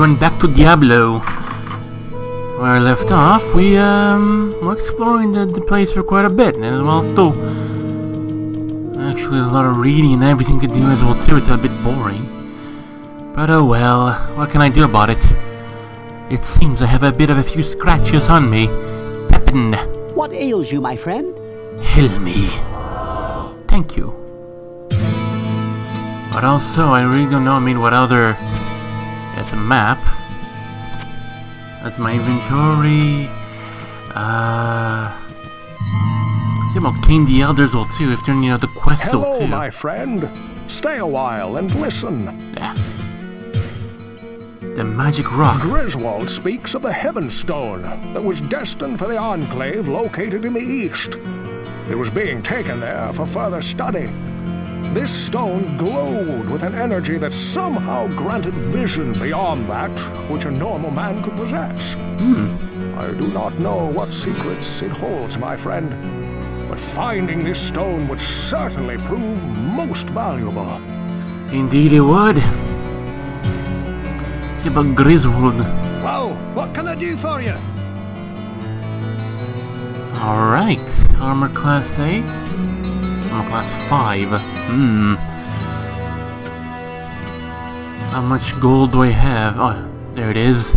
Going back to Diablo. Where I left off, we were exploring the place for quite a bit as well too. Actually a lot of reading and everything to do as well too, it's a bit boring. But oh well, what can I do about it? It seems I have a bit of a few scratches on me. Pepin! What ails you, my friend? Heal me. Thank you. But also, I really don't know, what other... That's a map. That's my inventory. See about King the Elders will too, if they're the quests will too. Hello, my friend. Stay a while and listen. Yeah. The magic rock. Griswold speaks of the Heaven Stone that was destined for the enclave located in the east. It was being taken there for further study. This stone glowed with an energy that somehow granted vision beyond that which a normal man could possess. I do not know what secrets it holds, my friend, but finding this stone would certainly prove most valuable. Indeed it would. It's about Griswold. Well, what can I do for you? Alright, armor class 8, armor class 5, How much gold do I have? Oh, there it is.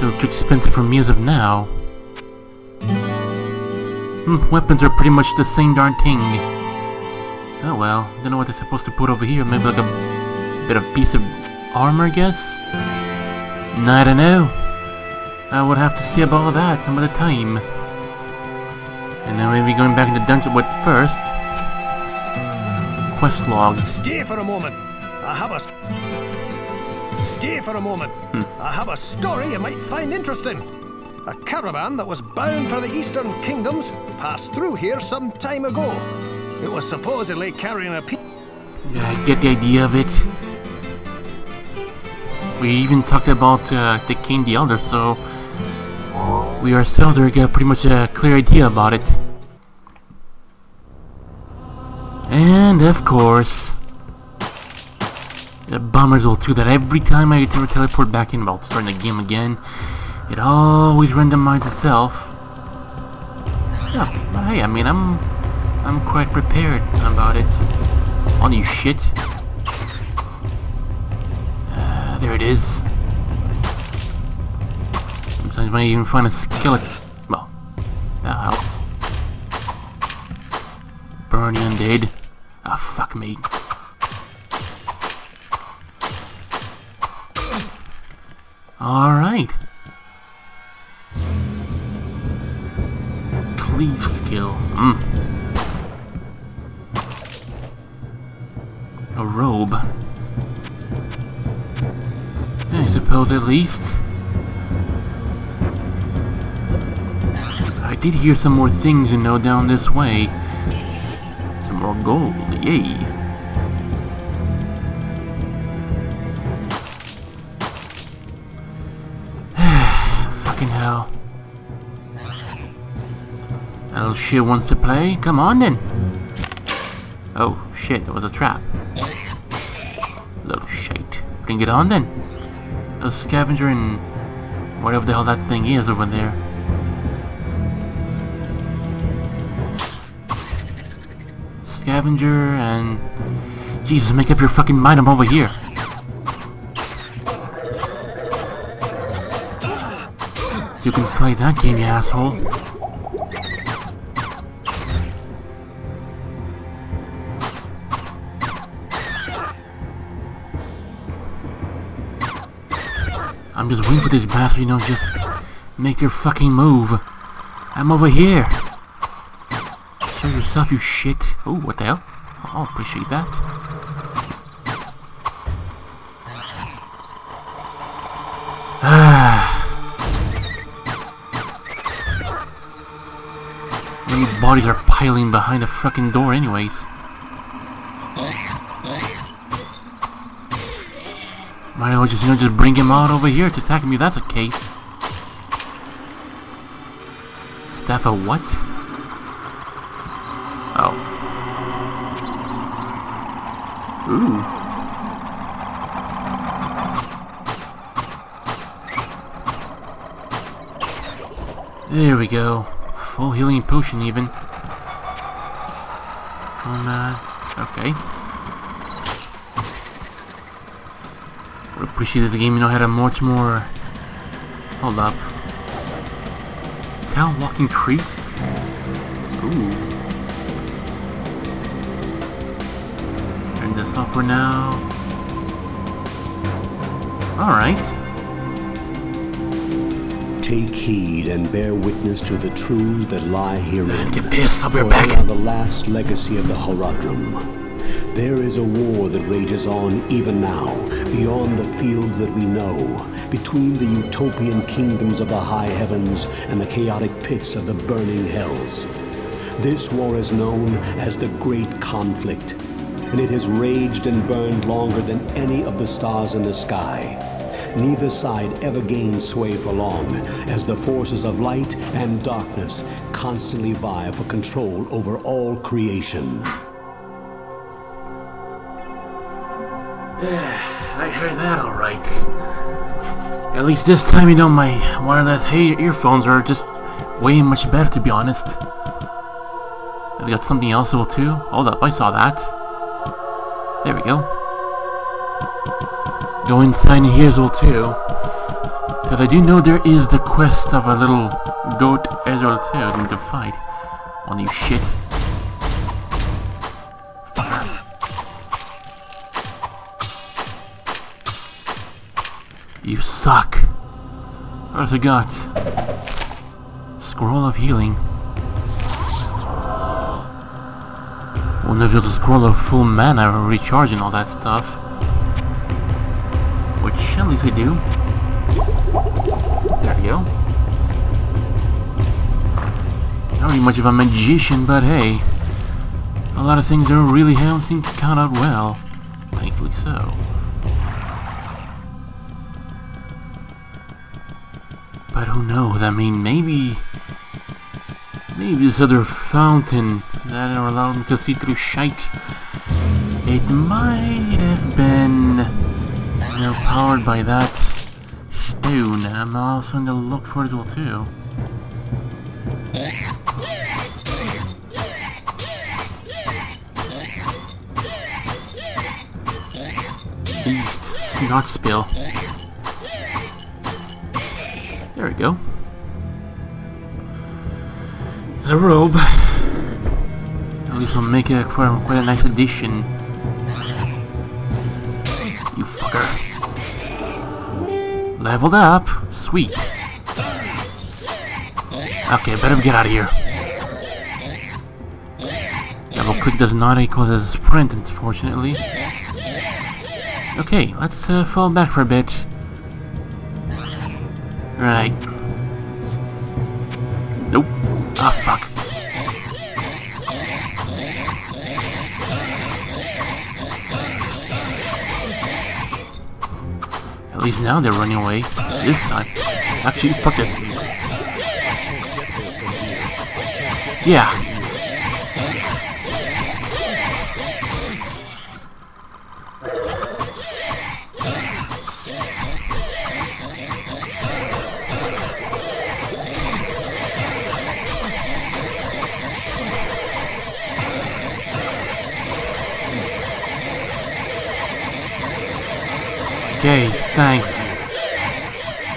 So too expensive for me as of now. Weapons are pretty much the same darn thing. Oh well, don't know what they're supposed to put over here, maybe like a bit of piece of armor, I guess? I don't know. I would have to see about all that some other time. And now maybe going back in the dungeon, but first... Quest log. Stay for a moment. I have a... I have a story you might find interesting. A caravan that was bound for the Eastern Kingdoms passed through here some time ago. It was supposedly carrying a... Yeah, I get the idea of it. We even talked about the King the Elder, so... We ourselves are got pretty much a clear idea about it. And of course, the bombers will too. That every time I teleport back in, about starting the game again, it always randomizes itself. Yeah, but hey, I'm quite prepared about it. All you shit. There it is. Sometimes I might even find a skeleton. Well, that helps. Burn the undead. Ah, fuck me. Alright. Cleave skill. A robe. I suppose at least. I did hear some more things, down this way. Some more gold, yay! Fucking hell. Little shit wants to play? Come on then! Oh shit, it was a trap. Little shit. Bring it on then! Little scavenger and whatever the hell that thing is over there. Scavenger and... Jesus, make up your fucking mind, I'm over here. You can play that game, you asshole. I'm just waiting for this bastard, just make your fucking move. I'm over here. Show yourself, you shit. Oh, what the hell? I'll appreciate that. How many bodies are piling behind the fucking door anyways? Might as well just, just bring him out over here to attack me, that's the case. Staff of what? Oh. Ooh. There we go. Full healing potion even. Okay. I appreciate this game, you know how to much more... Hold up. Town walk increase? Ooh. Turn this off for now. Alright. Take heed and bear witness to the truths that lie herein. Get pissed, for they are the last legacy of the Haradrim. There is a war that rages on even now, beyond the fields that we know, between the utopian kingdoms of the high heavens and the chaotic pits of the burning hells. This war is known as the Great Conflict, and it has raged and burned longer than any of the stars in the sky. Neither side ever gains sway for long, as the forces of light and darkness constantly vie for control over all creation. I heard that all right. At least this time, you know, my wireless earphones are just way much better, to be honest. I've got something else too. Hold up, I saw that. There we go. Go inside here as well too, because I do know there is the quest of a little goat as well too to fight on you shit. Fire. You suck. What has it got? Scroll of healing. We'll never use the scroll of full mana, recharging all that stuff. At least I do. There we go. Not really much of a magician, but hey, a lot of things that really haven't seemed to count out well. Thankfully so. But who knows? I mean, maybe this other fountain that allowed me to see through shite. It might have been. Now powered by that stone, I'm also on the look for it as well too. Beast, snot spill. There we go. The robe. At least I'll make it quite a nice addition. You fucker. Leveled up. Sweet. Okay, better get out of here. Double click does not equal a sprint, unfortunately. Okay, let's fall back for a bit. Right. Nope. Ah, fuck. At least now they're running away. This time. Actually, fuck this. Yeah. Okay, thanks.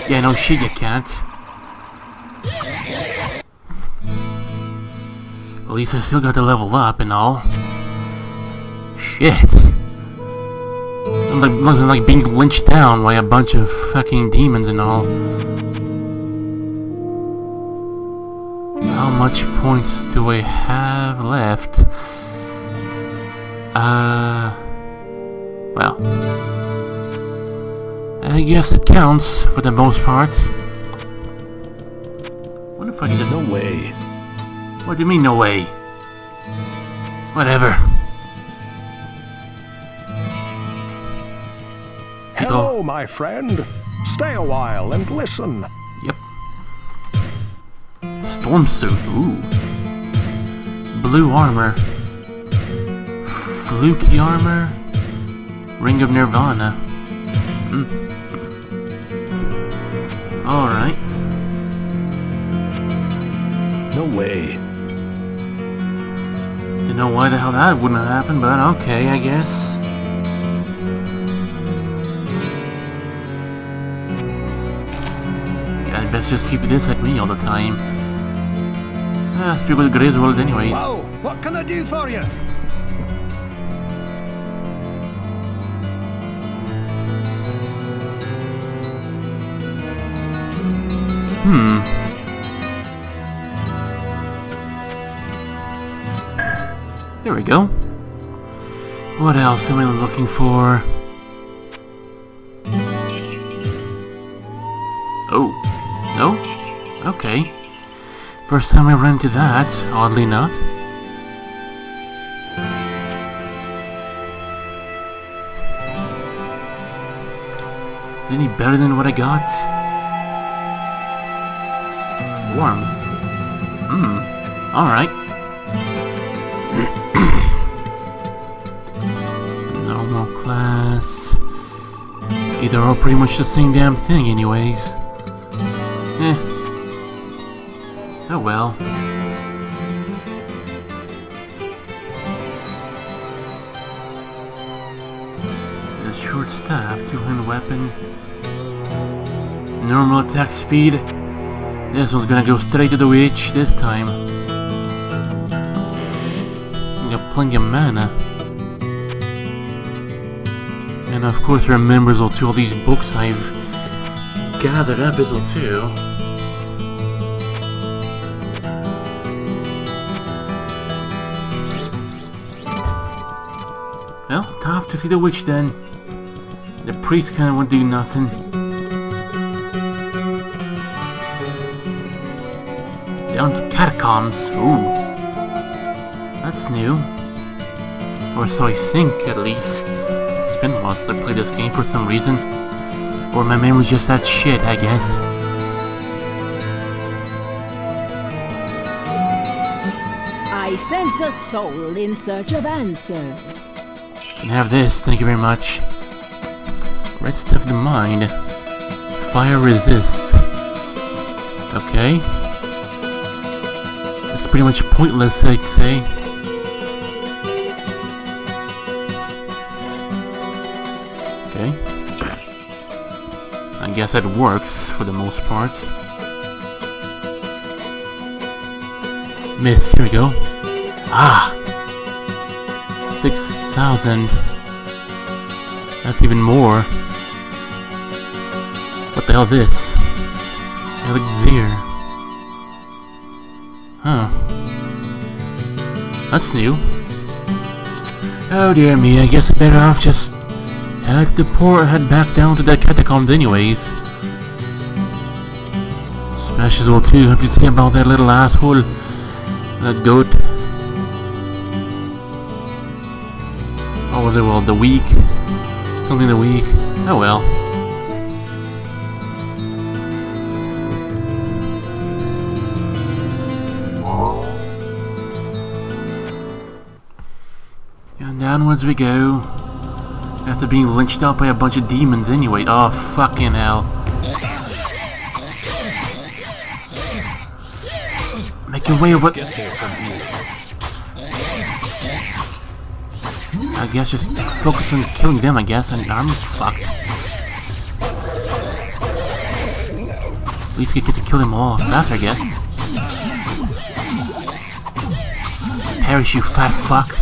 Yeah, no shit, you can't. At least I still got to level up and all. Shit. I'm like being lynched down by a bunch of fucking demons and all. How much points do I have left? Well... I guess it counts, for the most part. What if I can just... No way. What do you mean, no way? Whatever. Hello, my friend. Stay a while and listen. Yep. Storm suit, ooh. Blue armor. Fluky armor. Ring of Nirvana. Hmm. Alright. No way. Didn't know why the hell that wouldn't have happened, but okay, I guess. Yeah, I'd best just keep this at me all the time. Ah, speak with Griswold anyways. Whoa, what can I do for you? Hmm. There we go. What else am I looking for? Oh. No? Okay. First time I ran into that, oddly enough. Any better than what I got? Warm. Alright. Normal class. Either all pretty much the same damn thing anyways. Eh. Oh well. The short staff, two-hand weapon. Normal attack speed. This one's gonna go straight to the witch this time. We got plenty of mana. And of course remembers all too all these books I've gathered up as well too. Well, tough to see the witch then. The priest kinda won't do nothing. Down to catacombs. Ooh. That's new. Or so I think, at least. It's been while since I played this game for some reason. Or my memory's just that shit, I guess. I sense a soul in search of answers. Can have this, thank you very much. Red stuff to mind. Fire resists. Okay. It's pretty much pointless, I'd say. Okay. I guess that works for the most part. Miss, here we go. Ah! 6,000. That's even more. What the hell is this? Elixir. Huh. That's new. Oh dear me, I guess I'm better off just head to port, head back down to the catacombs anyways. Smashes all too, have you seen about that little asshole? That goat. What was it, well, the week? Something the week. Oh well. Downwards we go. After being lynched out by a bunch of demons anyway. Oh, fucking hell. Make your way over... I guess just focus on killing them, I guess, and I'm fucked. At least you get to kill them all faster, I guess. Perish, you fat fuck.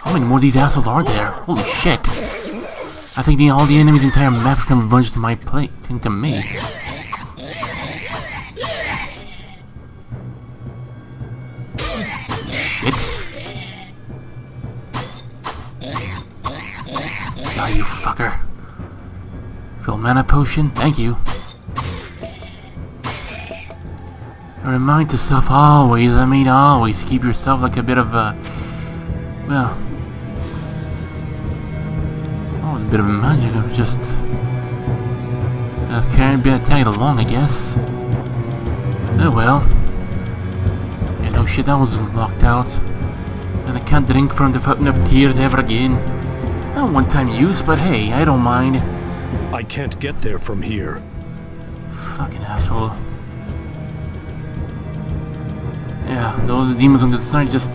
How many more of these assholes are there? Holy shit! I think all the enemies in the entire map converged to my plate, into me. Shit! God, you fucker! Fill mana potion, thank you. Remind yourself always, I mean always, to keep yourself like a bit of a... well... bit of magic of just carrying being tagged along, I guess. Oh well. And yeah, oh shit, that was locked out. And I can't drink from the fountain of tears ever again. Not one time use, but hey, I don't mind. I can't get there from here. Fucking asshole. Yeah, those demons on the side just...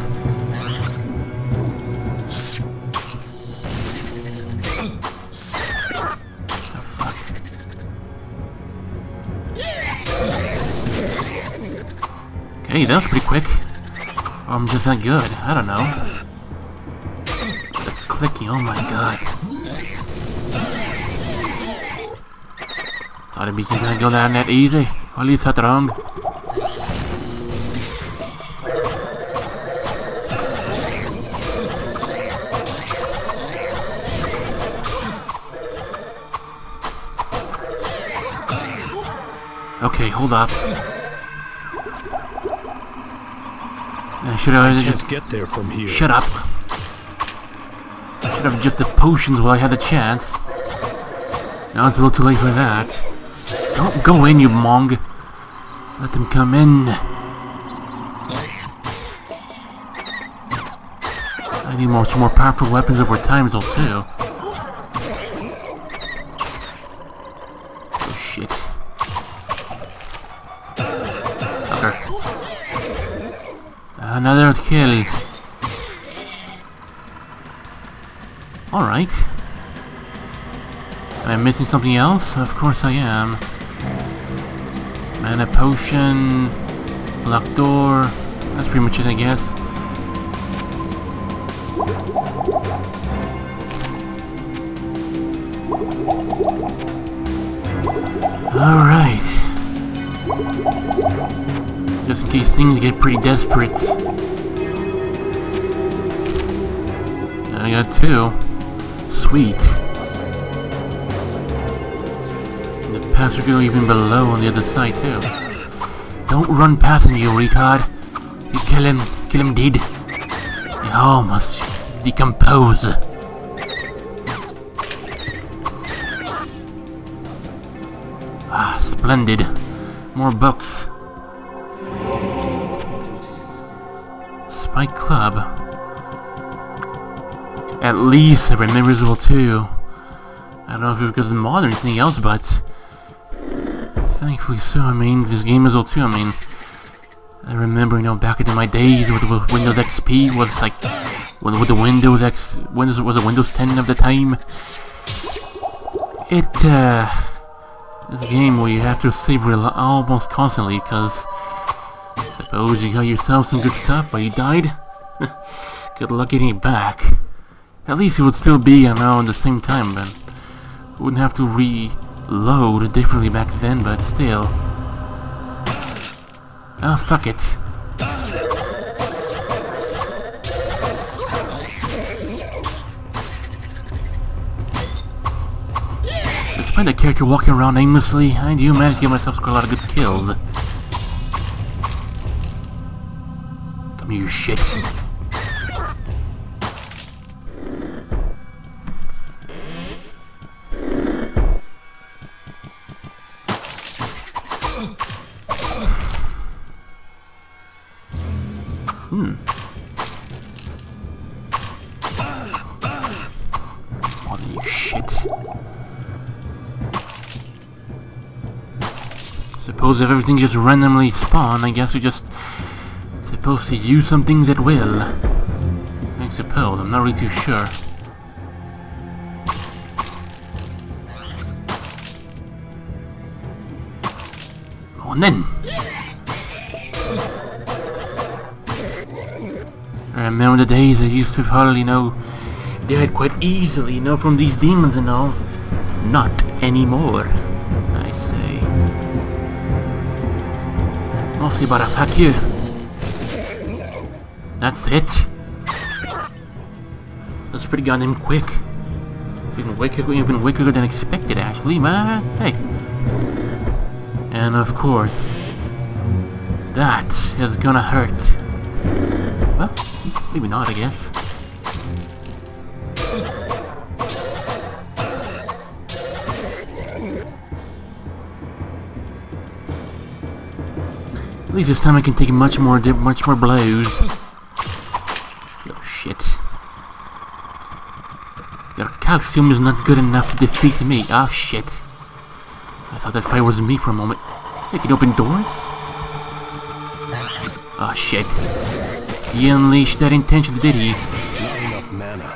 Hey, that was pretty quick. Or I'm just that good. I don't know. The clicky, oh my god. Thought it'd be just gonna go down that easy. Or at least that round. Okay, hold up. Should I just get there from here? Shut up! Should have just the potions while I had the chance. Now it's a little too late for that. Don't go in, you mong. Let them come in. I need much more powerful weapons over time zone too. Oh shit! Fucker. Another kill. Alright. Am I missing something else? Of course I am. Mana potion. Locked door. That's pretty much it, I guess. Alright. Just in case things get pretty desperate. I got two. Sweet. And the paths are going even below on the other side too. Don't run past him, you retard. You kill him dead. It all must decompose. Ah, splendid. More books. Spike Club. At least I remember Griswold too. I don't know if it's because of the mod or anything else, but thankfully so. I mean, this game is old too. I mean, I remember, you know, back in my days with Windows XP was like with the Windows was a Windows 10 of the time. This game where you have to save almost constantly because suppose you got yourself some good stuff, but you died. Good luck getting it back. At least it would still be around the same time, but wouldn't have to reload differently back then, but still. Oh, fuck it. Despite the character walking around aimlessly, I do manage to get myself a lot of good kills. Come here, you shit. Holy shit. Suppose if everything just randomly spawn, I guess we're just supposed to use some things at will. I suppose, I'm not really too sure. And then I remember the days I used to hardly know dead quite easily, you know, from these demons and all. Not anymore, I say. Mostly about a fuck you. That's it. That's pretty goddamn quick. Even quicker than expected, actually, man. Hey. And of course, that is gonna hurt. Well, maybe not, I guess. At least this time I can take much more blows. Oh shit! You're calcium is not good enough to defeat me. Ah, shit. I thought that fire was me for a moment. It can open doors? Ah, shit. He unleashed that intentionally, did he? Not enough mana.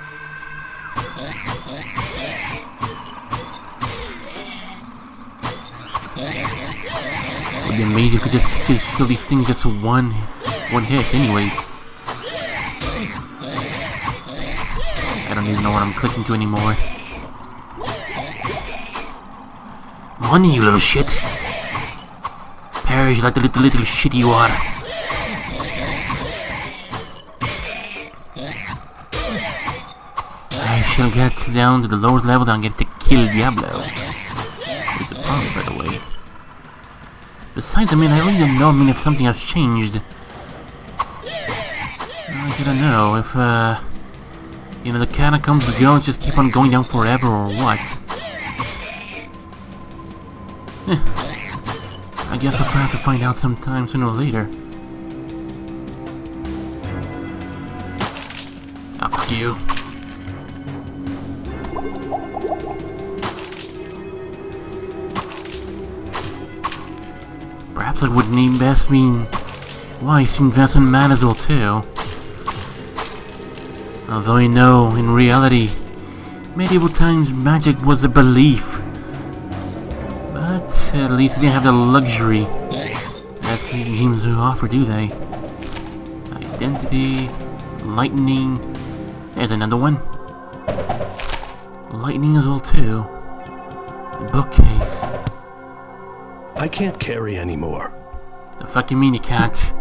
It would be amazing if we just kill these things just one hit anyways. I don't even know what I'm clicking to anymore. Money, you little shit! Perish like the little shit you are. I shall get down to the lower level and get to kill Diablo. It's a problem, by the way. Besides, I mean, I really don't know, I mean, if something has changed. I don't know, if, you know, the catacombs the girls just keep on going down forever or what. I guess I'll have to find out sometime sooner or later. Ah, fuck you. Perhaps I would name best mean wise to invest in man as well too. Although you know, in reality, medieval times magic was a belief. But at least they didn't have the luxury that these games offer, do they? Identity, lightning, there's another one. Lightning as well too. The bookcase. I can't carry anymore. The fuck you mean you can't?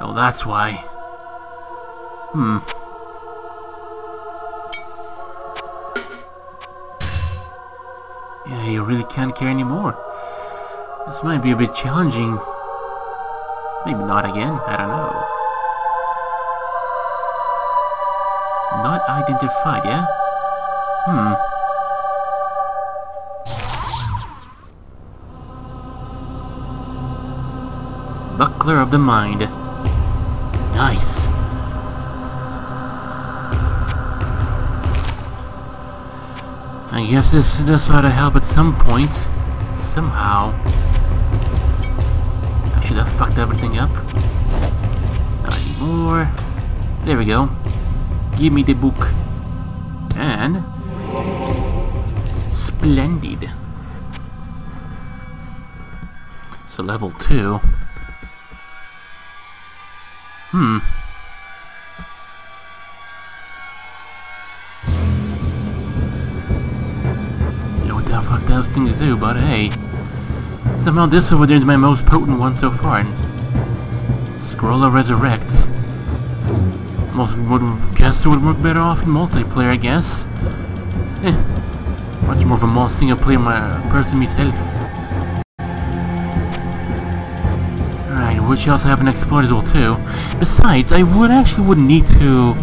Oh, that's why. Yeah, you really can't carry anymore. This might be a bit challenging. Maybe not again, I don't know. Not identified, yeah? Buckler of the Mind. Nice. I guess this ought to help at some point. Somehow. Actually, that fucked everything up. Not anymore. There we go. Give me the book. And... splendid. So level 2. You know what the fuck those things do, but hey. Somehow this over there is my most potent one so far. Scroll of Resurrects. Most would guess it would work better off in multiplayer, I guess. Much more of a single player person myself. Which I also haven't explored as well too. Besides, I would need to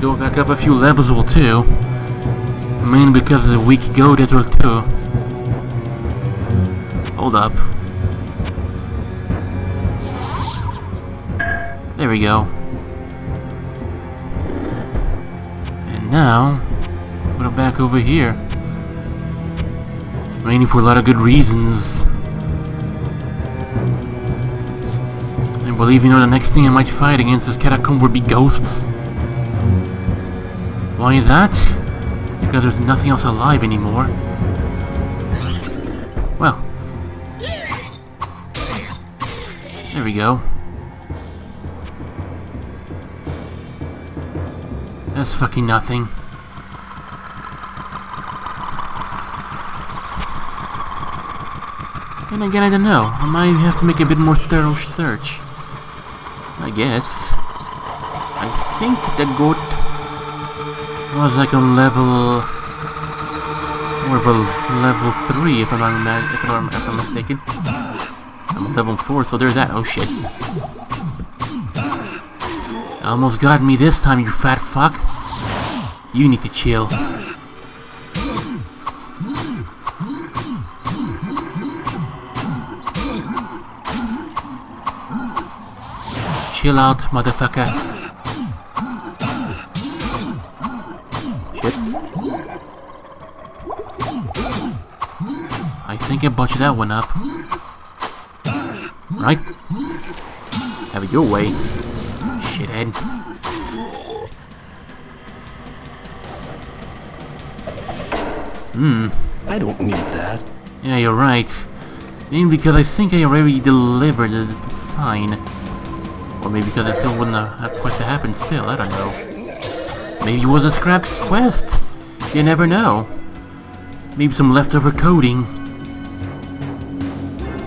go back up a few levels as well too. Mainly because of the weak goat as well too. Hold up. There we go. And now we're back over here. Mainly for a lot of good reasons. Well, even though the next thing I might fight against this catacomb would be ghosts. Why is that? Because there's nothing else alive anymore. Well. There we go. That's fucking nothing. And again, I don't know. I might have to make a bit more thorough search. I guess. I think the goat was like on level, or level 3, if I'm mistaken. I'm on level 4, so there's that. Oh shit! Almost got me this time, you fat fuck. You need to chill. Chill out, motherfucker. can butcher that one up. Right? Have it your way, shithead. Hmm. I don't need that. Yeah, you're right. Mainly because I think I already delivered the sign. Or maybe because I still wouldn't have quest to happen still, I don't know. Maybe it was a scrapped quest. You never know. Maybe some leftover coding.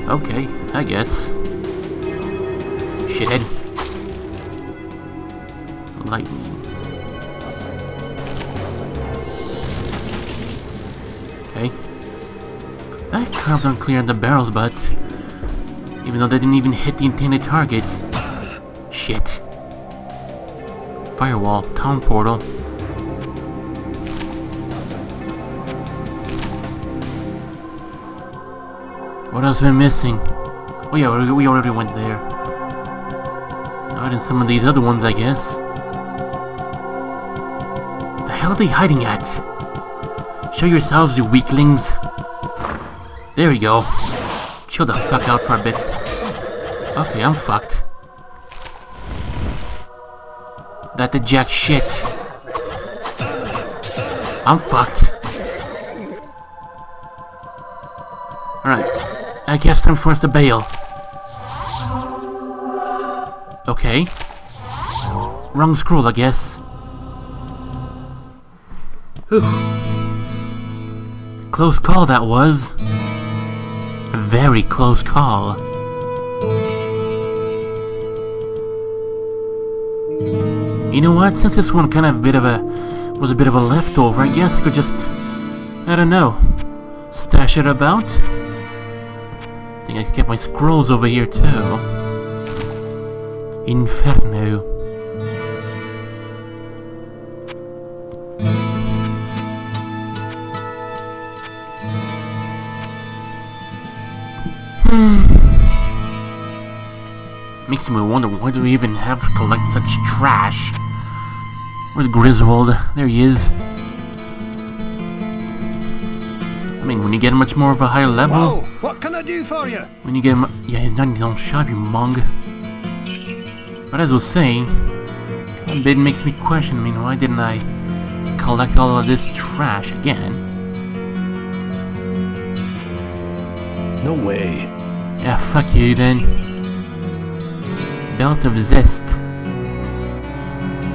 Okay, I guess. Shithead. Lightning. Okay. That carved on clear on the barrel's butts. Even though they didn't even hit the intended target. Shit. Firewall. Town portal. What else am I missing? Oh yeah, we already went there. Not in some of these other ones, I guess. What the hell are they hiding at? Show yourselves, you weaklings. There we go. Chill the fuck out for a bit. Okay, I'm fucked. That did jack shit. I'm fucked. Alright. I guess time for us to bail. Okay. Wrong scroll, I guess. Whew. Close call that was. A very close call. You know what? Since this one kind of was a bit of a leftover, I guess I could just, I don't know, stash it about. I think I can get my scrolls over here too. Inferno. Makes me wonder, why do we even have to collect such trash? Where's Griswold? There he is. I mean, when you get much more of a higher level... Whoa, what can I do for you? When you get him... Yeah, he's not in his own shop, you mong. But as I was saying, a bit makes me question, I mean, why didn't I collect all of this trash again? No way. Yeah, fuck you then. Belt of Zest.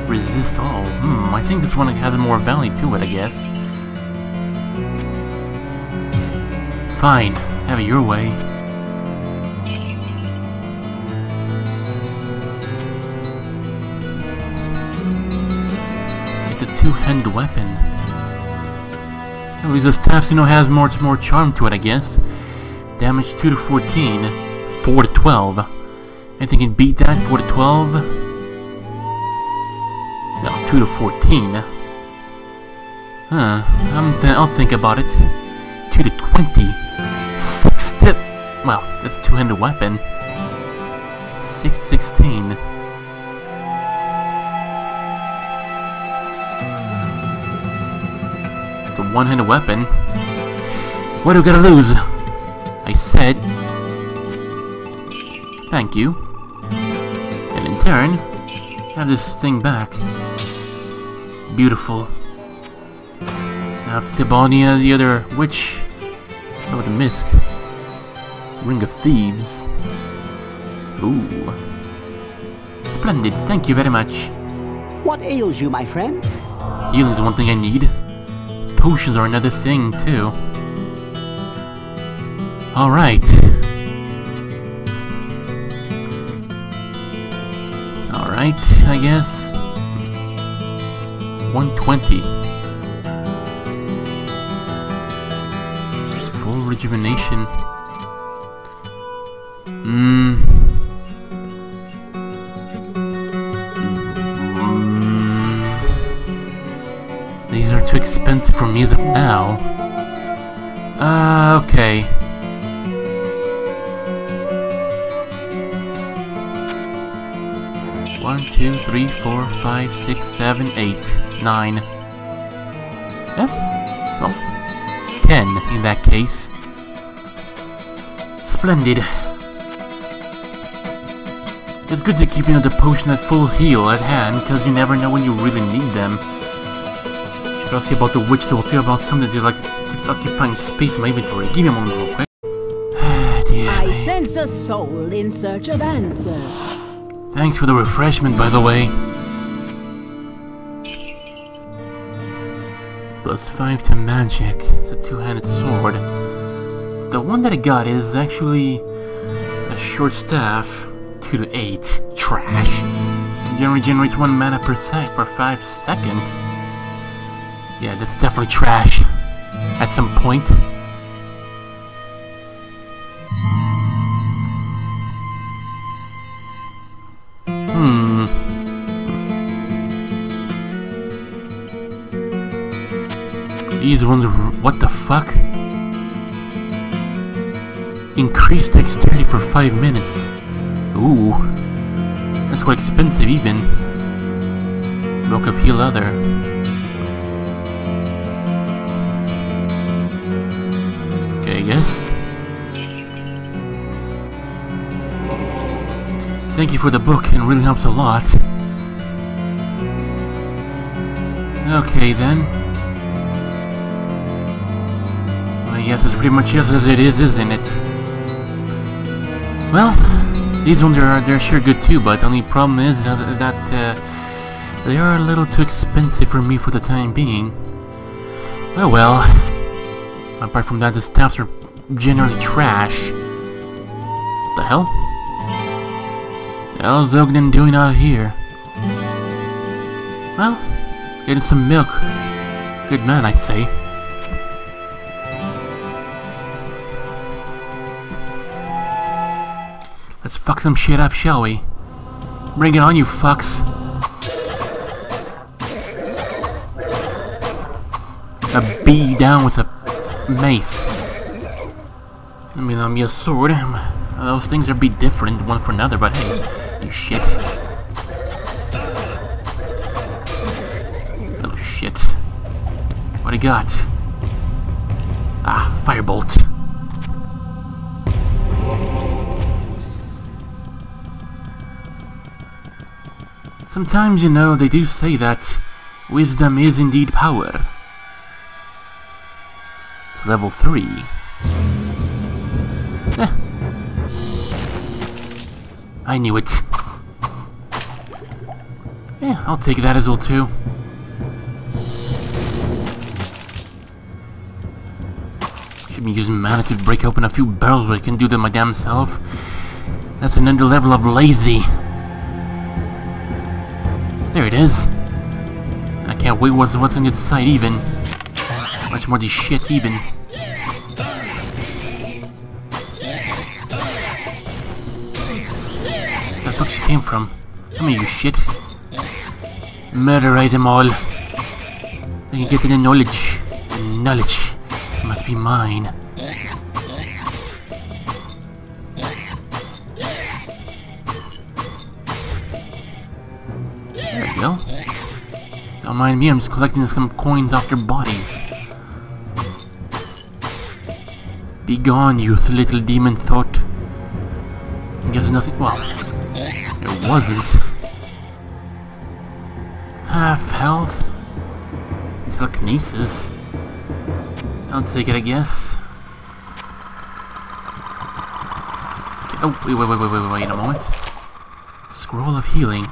Resist all. Hmm, I think this one has more value to it, I guess. Fine, have it your way. It's a two-handed weapon. At least the staff, you know, has much more charm to it, I guess. Damage 2 to 14, 4 to 12. I think it beat that, 4 to 12. No, 2 to 14. Huh, I'll think about it. 2 to 20. Well, that's a two-handed weapon. 616. It's a one-handed weapon. What are we gonna lose? I said. Thank you. And in turn, have this thing back. Beautiful. Now to Sibonia, the other witch. Oh, the misc. Ring of Thieves. Ooh. Splendid, thank you very much. What ails you, my friend? Healing is one thing I need. Potions are another thing, too. Alright. Alright, I guess. 120. Full rejuvenation. These are too expensive for me as of now. Okay. One, two, three, four, five, six, seven, eight, nine. Yep. Well, 10 in that case. Splendid. It's good to keep the potion at full heal at hand, because you never know when you really need them. Should also see about the witch that will care about something that, like, keeps occupying space in my inventory. Give me a moment real quick. I sense a soul in search of answers. Thanks for the refreshment, by the way. +5 to magic. It's a two-handed sword. The one that I got is actually a short staff. 2 to 8. Trash. It generally generates 1 mana per sec for 5 seconds. Yeah, that's definitely trash. At some point. These ones are... what the fuck? Increased dexterity for 5 minutes. Ooh. That's quite expensive even. Book of Heal Other. Okay, yes. Thank you for the book, it really helps a lot. Okay then. Well, yes, it's pretty much just as it is, isn't it? Well, these ones are sure good too, but the only problem is that they are a little too expensive for me for the time being. Oh well. Apart from that, the staffs are generally trash. What the hell? The hell's Ogden doing out here? Well, getting some milk. Good man, I'd say. Let's fuck some shit up, shall we? Bring it on, you fucks. A bee down with a mace. I mean, I'll be a sword. Those things are be different one for another, but hey, you shit. Little shit. What do you got? Ah, firebolt. Sometimes, you know, they do say that wisdom is indeed power. It's level 3. Eh. I knew it. Yeah, I'll take that as well too. Should be using mana to break open a few barrels, but I can do that my damn self. That's another level of lazy. There it is. I can't wait what's on the other side even. Much more of this shit even. Where the fuck she came from? Come here, you shit. Murderize them all. I can get to the knowledge. The knowledge must be mine. Don't mind me, I'm just collecting some coins off their bodies. Be gone, you little demon thought. I guess nothing... well... there wasn't. Half health. Telekinesis. I'll take it, I guess. Okay. Oh, wait a moment. Scroll of Healing.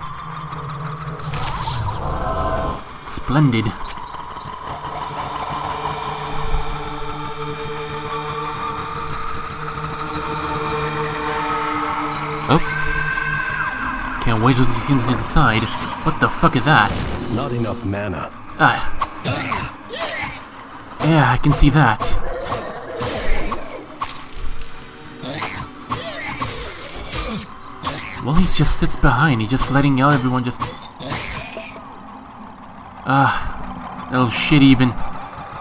Splendid. Oh. Can't wait till he comes to the side. What the fuck is that? Not enough mana. Ah. Yeah, I can see that. Well, he just sits behind. He's just letting out everyone just... ah, little shit even.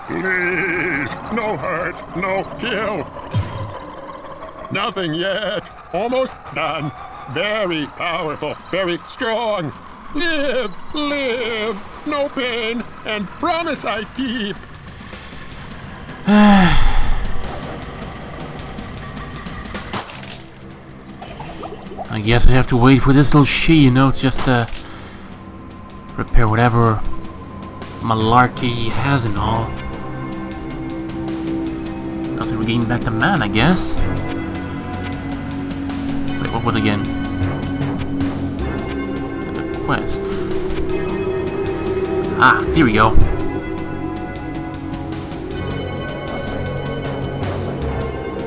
Please, no hurt, no kill. Nothing yet. Almost done. Very powerful, very strong. Live, live. No pain, and promise I keep. I guess I have to wait for this little she just to repair whatever malarkey he has and all. Nothing to gain back the man, I guess. Wait, what was it again? The quests. Ah, here we go.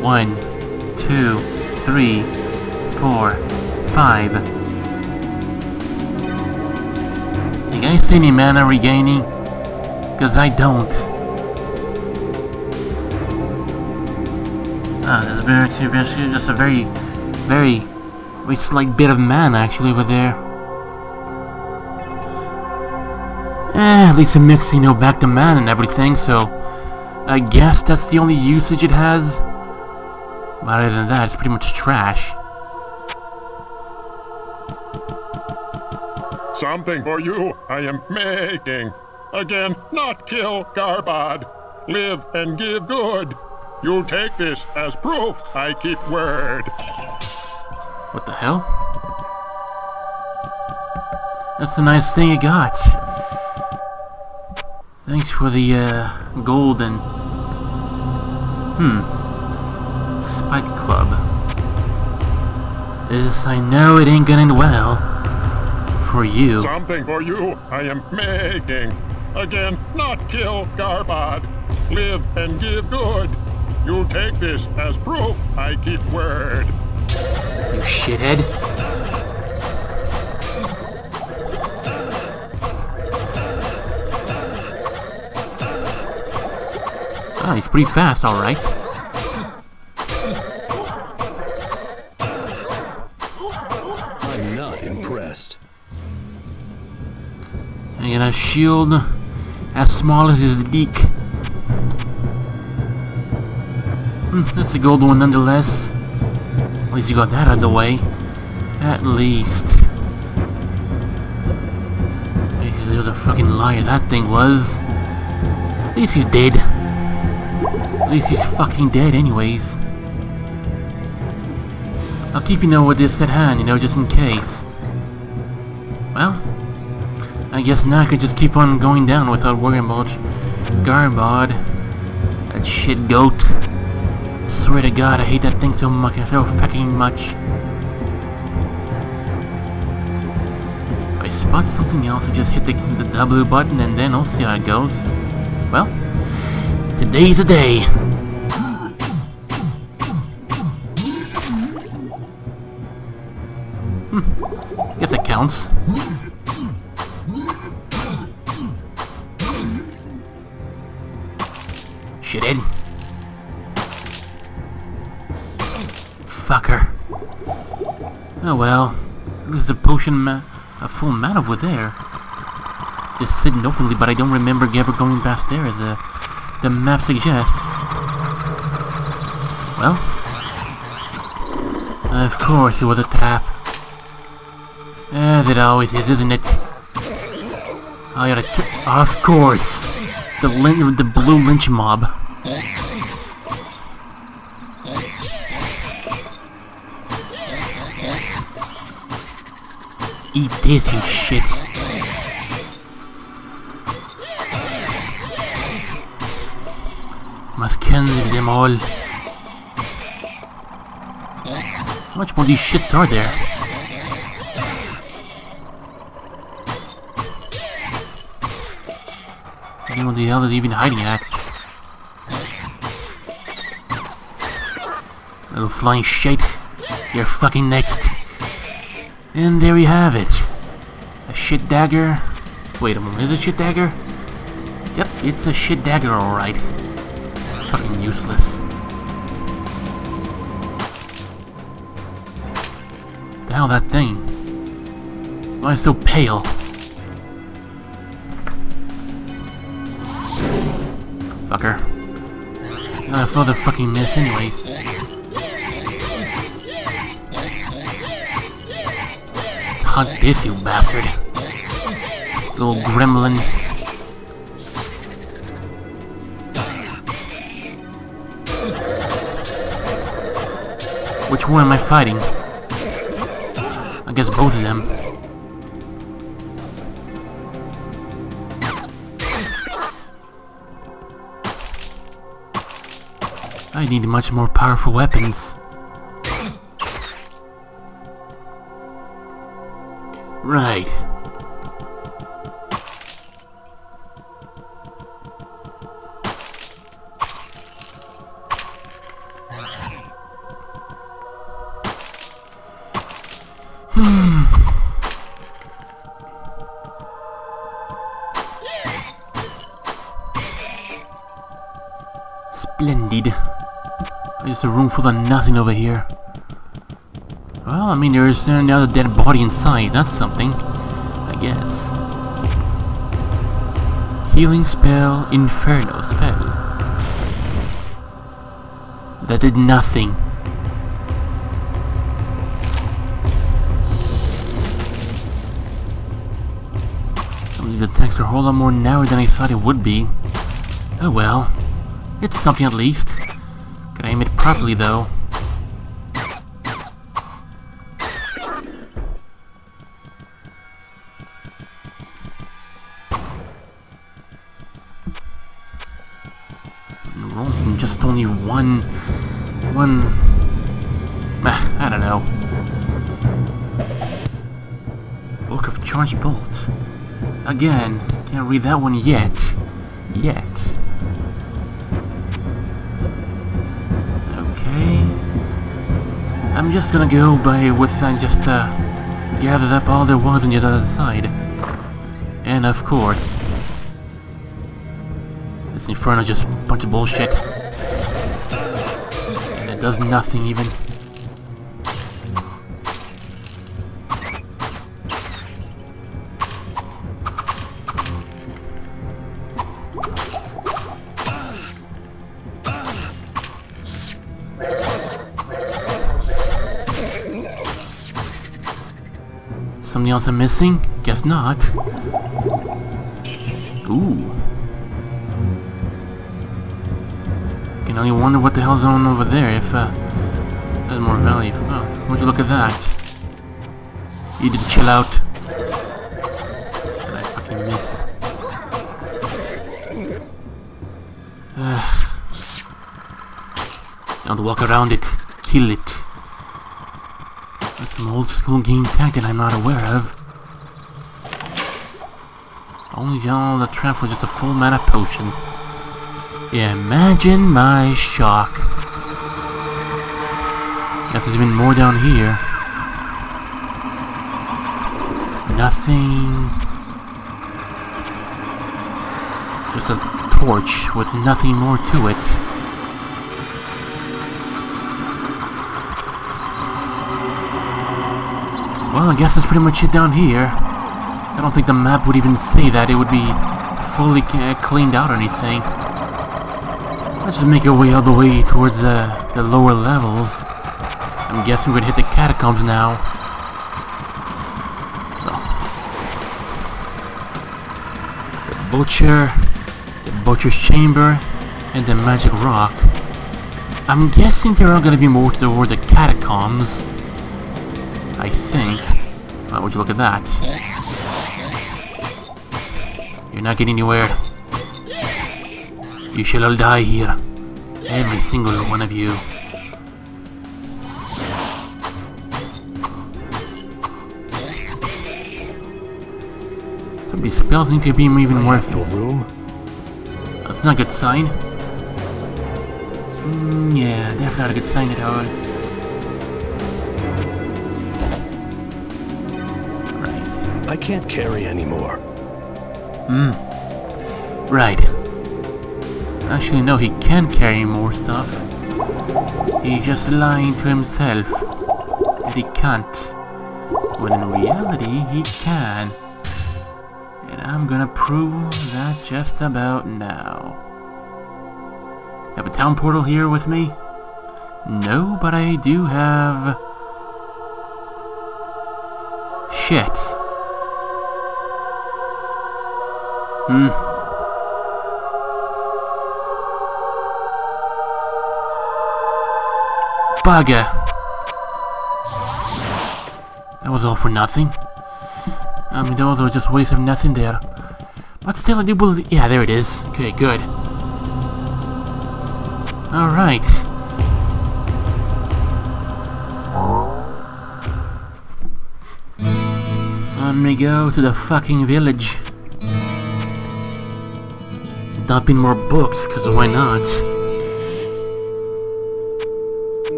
One, two, three, four, five. You guys see any mana regaining? Because I don't. Ah, there's just a very slight bit of mana actually over there. At least it makes back the mana and everything, so I guess that's the only usage it has. But other than that, it's pretty much trash. Something for you I am making. Again, not kill Garbad. Live and give good. You'll take this as proof I keep word. What the hell? That's the nice thing you got. Thanks for the gold and... Spike Club. This, I know it ain't gonna end well for you. Something for you I am making. Again, not kill Garbad. Live and give good. You'll take this as proof I keep word. You shithead. Ah, he's pretty fast, alright. And a shield as small as his beak. That's a gold one nonetheless. At least you got that out of the way. At least. It was a fucking liar that thing was. At least he's dead. At least he's fucking dead anyways. I'll keep with this at hand, just in case. Well, I guess now I could just keep on going down without worrying about Garbad. That shit goat. Swear to God, I hate that thing so much. So fucking much. If I spot something else, I just hit the W button and then I'll see how it goes. Well, today's the day. Guess that counts. Shithead. Fucker. Oh well. There's a potion a full man over there. Just sitting openly, but I don't remember ever going past there as the map suggests. Well. Of course it was a tap. As it always is, isn't it? I gotta of course! The blue lynch mob. Eat this, you shit. Must kill them all. How much more these shits are there? I don't know what the hell is even hiding at. Little flying shit. You're fucking next. And there we have it. A shit dagger. Wait a moment, is it a shit dagger? Yep, it's a shit dagger, alright. Fucking useless. The hell that thing? Why so pale? Fucker. I thought they'd fucking miss anyways. Hunt this, you bastard. Little gremlin. Which one am I fighting? against both of them. I need much more powerful weapons. Right. Splendid. Just a room full of nothing over here. Well, I mean, there's another dead body inside. That's something, I guess. Healing spell, inferno spell. That did nothing. These attacks are a whole lot more narrow than I thought it would be. Oh well. It's something at least. Can I aim it properly though? Rolling just only one. I don't know. Book of Charged Bolt. Again, can't read that one yet. Okay. I'm just gonna go by what I just gathered up all there was on the other side. And of course, this inferno just a bunch of bullshit. And it does nothing even. Something else I'm missing? Guess not. Ooh. Can only wonder what the hell's on over there if there's more value. Oh, would you look at that? You just chill out. And I fucking miss. Don't walk around it. Kill it. That's some old school game tech that I'm not aware of. Only all the trap was just a full mana potion. Imagine my shock. Guess there's even more down here. Nothing. Just a torch with nothing more to it. Well, I guess that's pretty much it down here. I don't think the map would even say that. It would be fully cleaned out or anything. Let's just make our way all the way towards the lower levels. I'm guessing we're gonna hit the catacombs now. So. The Butcher's Chamber, and the Magic Rock. I'm guessing there are gonna be more toward the catacombs. I think. Well, would you look at that? You're not getting anywhere. You shall all die here. Every single one of you. Some of these spells need to be even worth your room. That's not a good sign. Yeah, definitely not a good sign at all. I can't carry anymore. Right. Actually, no, he can carry more stuff. He's just lying to himself. And he can't. When in reality, he can. And I'm gonna prove that just about now. Have a town portal here with me? No, but I do have... shit. Bugger. That was all for nothing. I mean, those were just waste of nothing there. But still, I do believe... Yeah, there it is. Okay, good. Alright. Let me go to the fucking village. Dump in more books, because why not?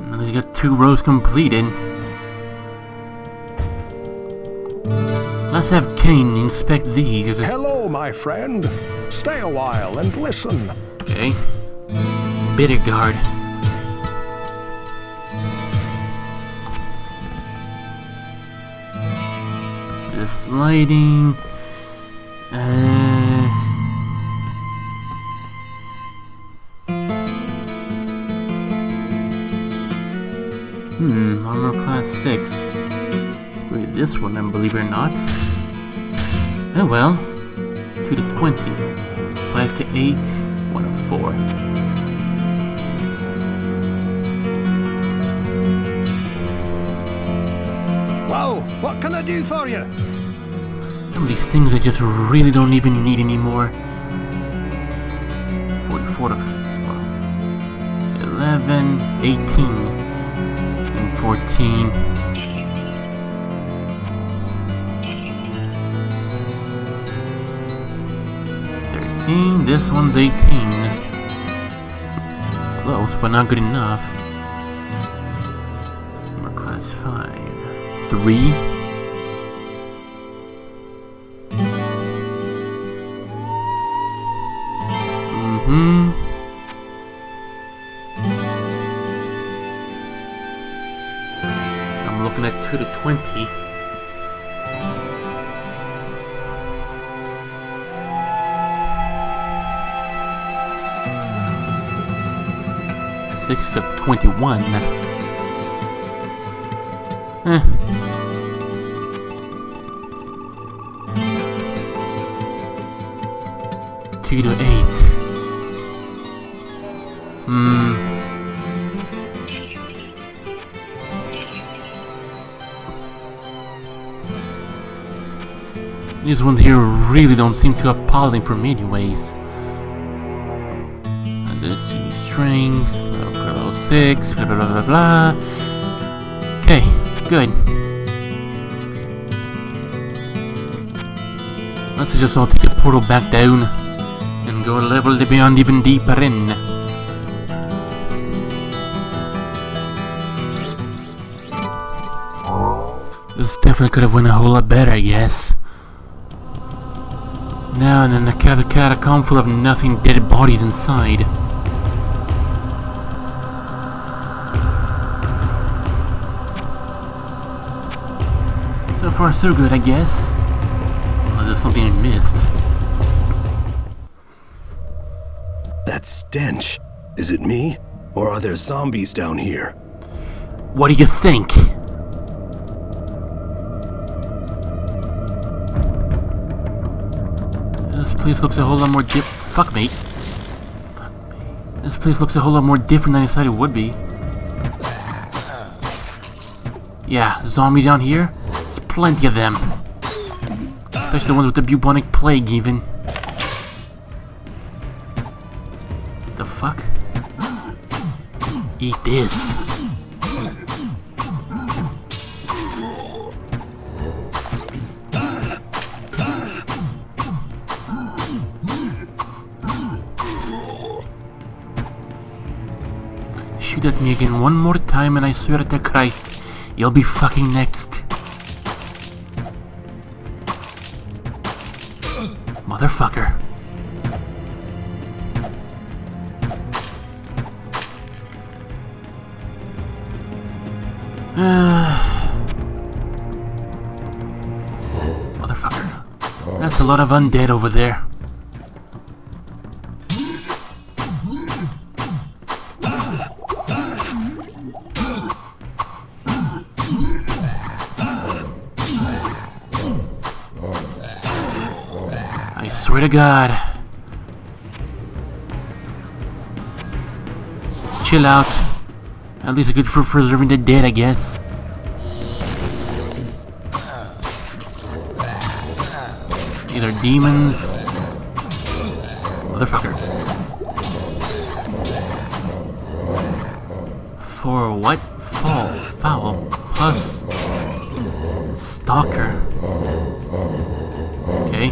And we got 2 rows completed. Let's have Kane inspect these. Hello, my friend. Stay a while and listen. Okay. Bitter guard. Sliding. Armor class 6. Wait, this one, believe it or not. Oh well. 2 to 20. 5 to 8. 1 of 4. Well, what can I do for you? These things I just really don't even need anymore. 44 to 11, 18, and 14. This one's 18. Close, but not good enough. Class 5. 3. I'm looking at 2 to 20. Mm. 6 of 21. Eh. 2 to 8. These ones here really don't seem too appalling for me anyways. And the 2 strings, level 6, blah blah blah blah blah. Okay, good. Let's just all take the portal back down and go level the beyond even deeper in. This definitely could have went a whole lot better, I guess. Now and then a catacomb full of nothing, dead bodies inside. So far so good, I guess. Unless there's something I missed. That stench. Is it me? Or are there zombies down here? What do you think? This place looks a whole lot more fuck me. This place looks a whole lot more different than I thought it would be. Yeah, zombie down here? There's plenty of them. Especially the ones with the bubonic plague, even. What the fuck? Eat this. At me again one more time and I swear to Christ, you'll be fucking next. Motherfucker. Motherfucker. That's a lot of undead over there. I swear to God. chill out. At least good for preserving the dead, I guess. These are demons. Motherfucker. For what? Foul. Plus... Stalker. Okay.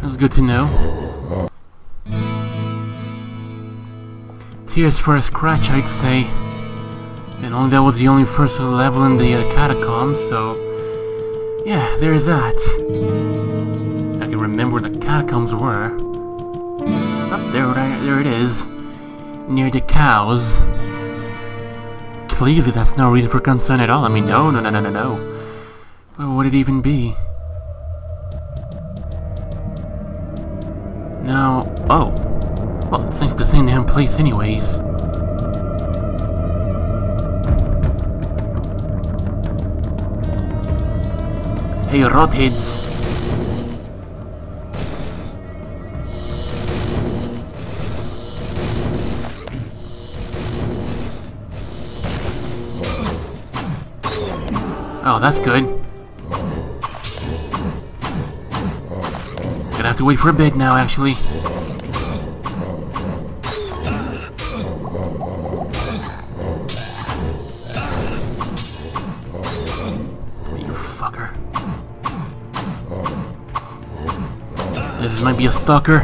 That's good to know. Tears for a scratch, I'd say. And only that was the only first level in the catacombs, so... Yeah, there's that. I can remember where the catacombs were. Oh, there it is. Near the cows. Clearly that's no reason for concern at all. I mean, no. But what would it even be? Now... Oh! Well, since it's the same damn place anyways. Hey, rotheads! Oh, that's good. Gonna have to wait for a bit now, actually. Might be a stalker,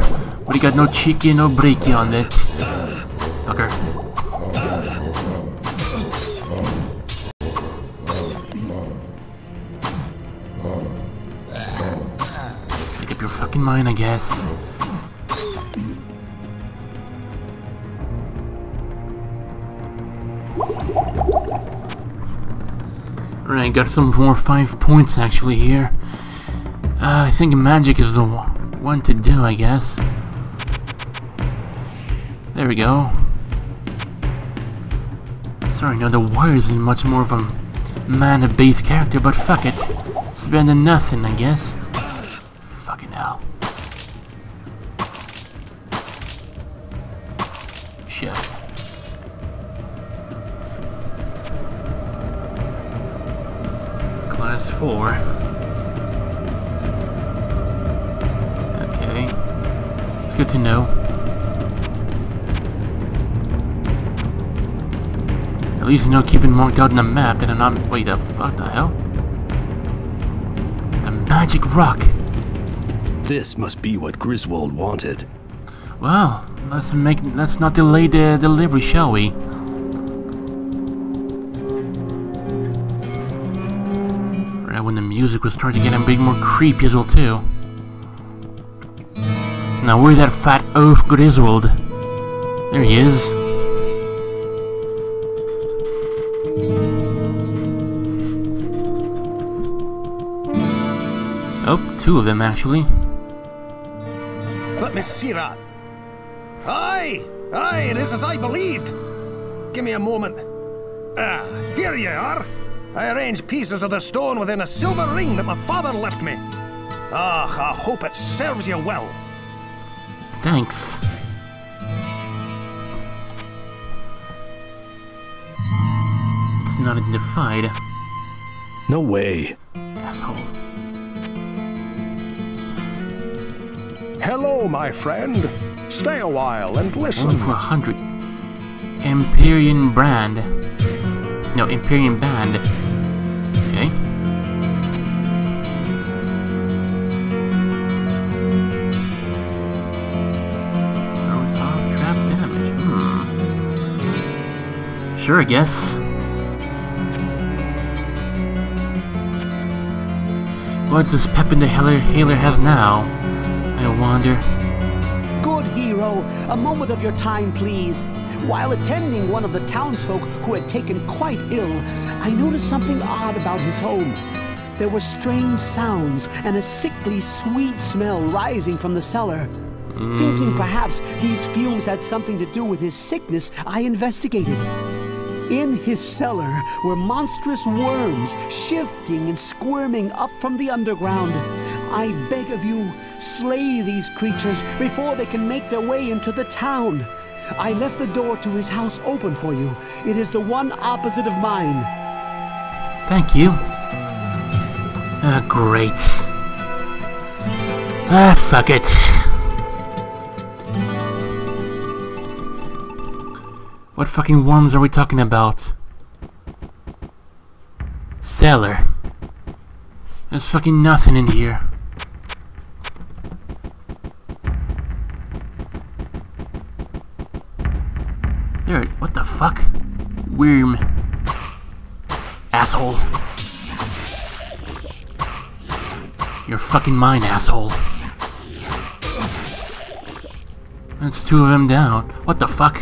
but he got no cheeky, no breaky on it. Stalker. Make up your fucking mind, I guess. Alright, got some more 5 points actually here. I think magic is the one to do, I guess. There we go. Sorry, no, the warrior isn't much more of a mana-based character, but fuck it. It's better than nothing, I guess. Fucking hell. Shit. Class 4. Good to know. At least you know keeping marked out on the map that I'm not... Wait, the fuck the hell? The magic rock! This must be what Griswold wanted. Well, let's not delay the delivery, shall we? Right when the music was starting to get a bit more creepy as well too. Now where's that fat oaf Griswold? There he is. Oh, two of them actually. Let me see that. Aye, this is as I believed. Give me a moment. Ah, here you are. I arranged pieces of the stone within a silver ring that my father left me. Ah, I hope it serves you well. Thanks. It's not identified. No way. Asshole. Hello, my friend. Stay a while and listen. Only for 100. Empyrean brand. No, Empyrean band. Okay. Sure, I guess. What does Pepin the Healer has now? I wonder. Good hero, a moment of your time, please. While attending one of the townsfolk who had taken quite ill, I noticed something odd about his home. There were strange sounds and a sickly sweet smell rising from the cellar. Thinking perhaps these fumes had something to do with his sickness, I investigated. In his cellar were monstrous worms shifting and squirming up from the underground. I beg of you, slay these creatures before they can make their way into the town. I left the door to his house open for you. It is the one opposite of mine. Thank you. Ah, great. Ah, fuck it. What fucking ones are we talking about? Cellar. There's fucking nothing in here. There, what the fuck? Worm. Asshole. You're fucking mine, asshole. That's two of them down. What the fuck?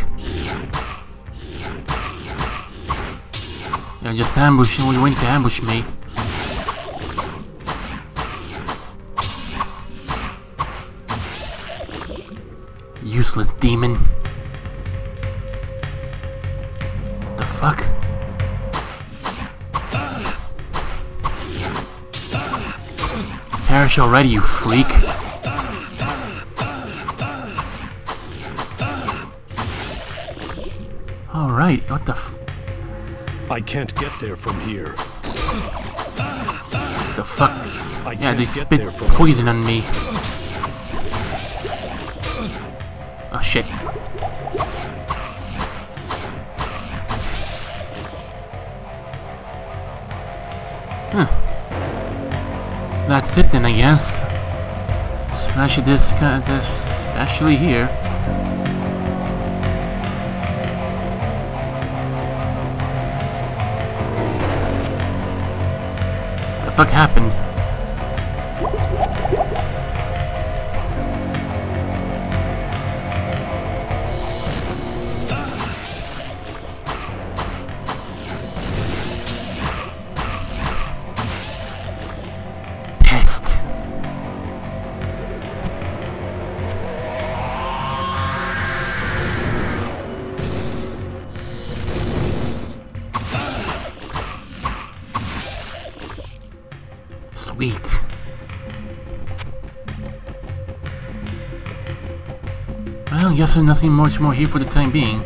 They're just ambushing. We went to ambush me. Useless demon. What the fuck? Perish already, you freak. Alright, what the f... I can't get there from here. What the fuck? Yeah, they spit poison on me. Oh shit. Huh. That's it then, I guess. Smash this kind of especially here. The fuck happened? Sweet. Well, I guess there's nothing much more here for the time being.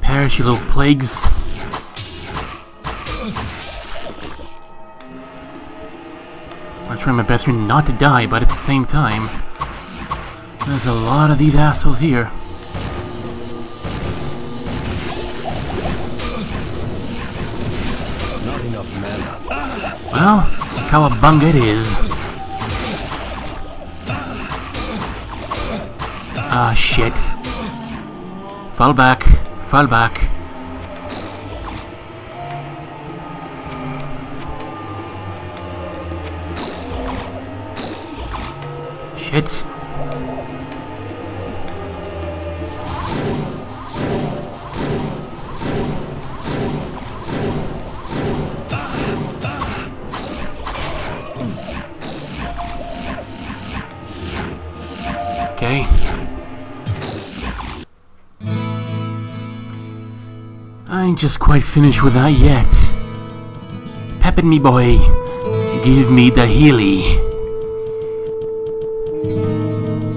Perish, you little plagues. I try my best not to die, but at the same time, there's a lot of these assholes here. Well, cowabunga it is. Ah, shit. Fall back. Fall back. Shit. I ain't just quite finished with that yet. Pepin me boy, give me the healy.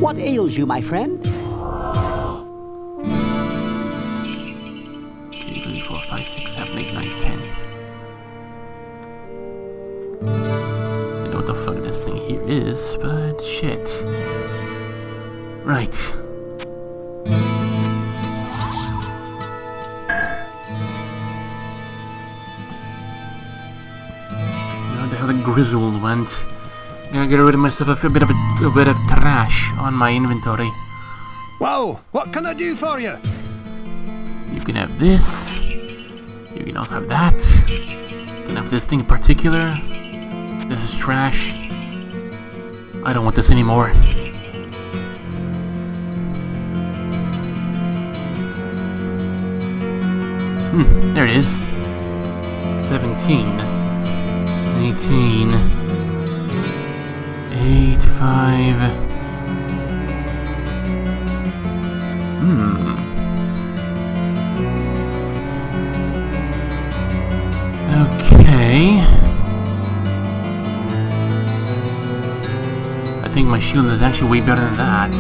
What ails you, my friend? 2, 3, 4, 5, 6, 7, 8, 9, 10. I don't know what the fuck this thing here is, but shit. Right. Griswold went. I'm gonna get rid of myself a bit of trash on my inventory. Whoa! What can I do for you? You can have this. You can also have that. You can have this thing in particular. This is trash. I don't want this anymore. Hmm, there it is. 17. 18, 8, 5. Okay. think my shield is actually way better than that.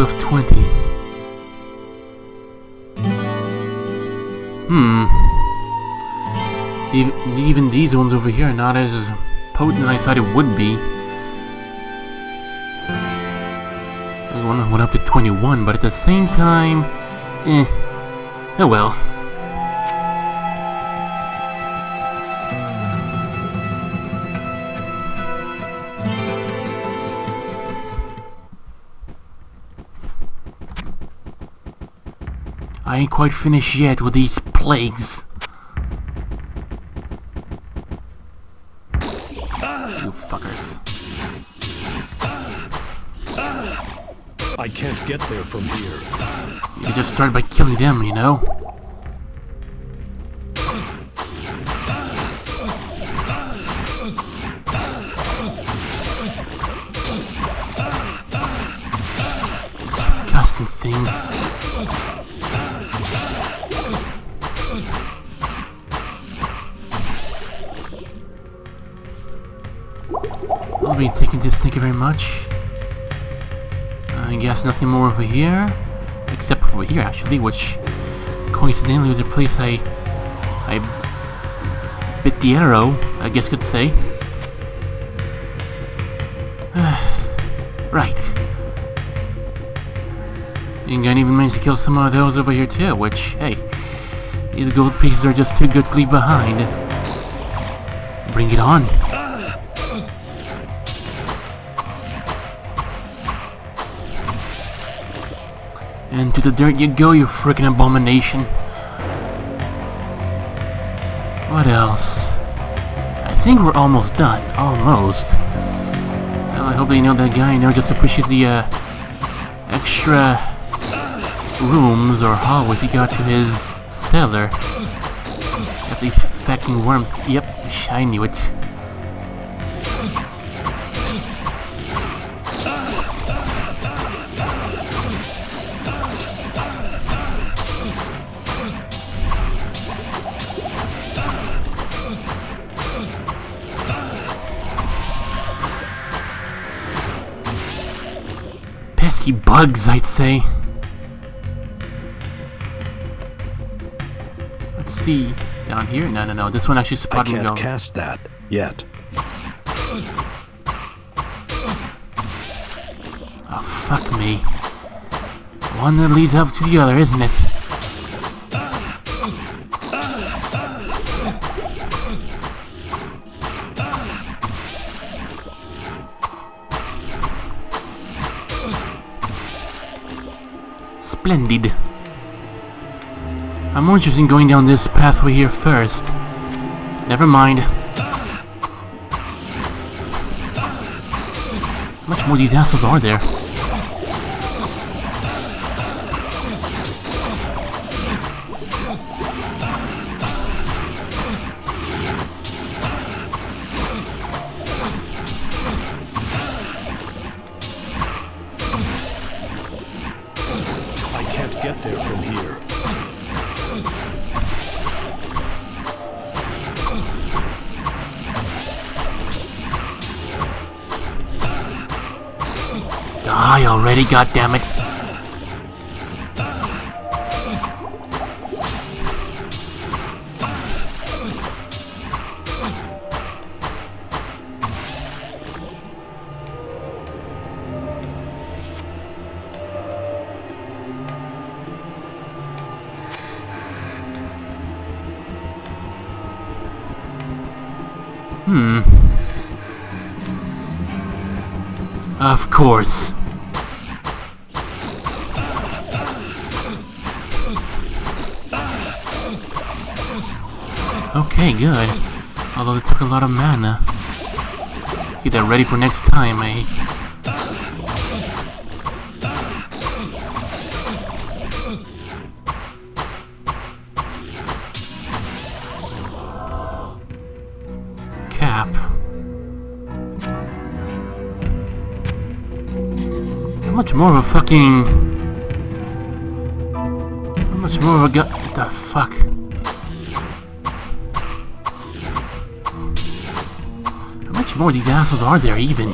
Of 20. Even these ones over here are not as potent as I thought it would be. That one went up to 21, but at the same time, oh well. I ain't quite finished yet with these plagues. You fuckers. I can't get there from here. You can just start by killing them, you know? Disgusting things. I'll be taking this, thank you very much. I guess nothing more over here, except over here actually, which coincidentally was a place I bit the arrow, I guess could say. Right. And I even managed to kill some of those over here too, which, hey, these gold pieces are just too good to leave behind. Bring it on. And to the dirt you go, you freaking abomination. What else? I think we're almost done. Almost. Well, I hope they know that guy now just appreciates the extra rooms or hallways he got to his cellar. At least fucking worms. Yep, I knew it. Bugs, I'd say. Let's see. Down here? No. This one actually spotted me. I can't cast that yet. Oh, fuck me. One that leads up to the other, isn't it? Splendid. I'm more interested in going down this pathway here first. Never mind. How much more these assholes are there? Get there from here. Die already, goddammit. Of course. Okay, good. Although it took a lot of mana. Get that ready for next time, eh? How much much more of a gun. What the fuck? How much more of these assholes are there even?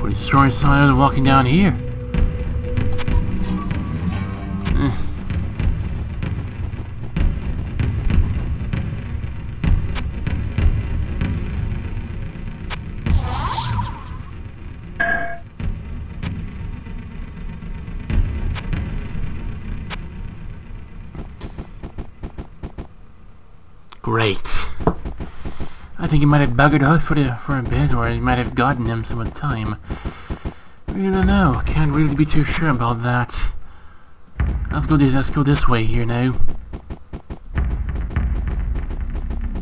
Pretty strong sign of walking down here. Great. I think he might have buggered out for a bit, or he might have gotten him some time. We don't know. Can't really be too sure about that. Let's go this way here now.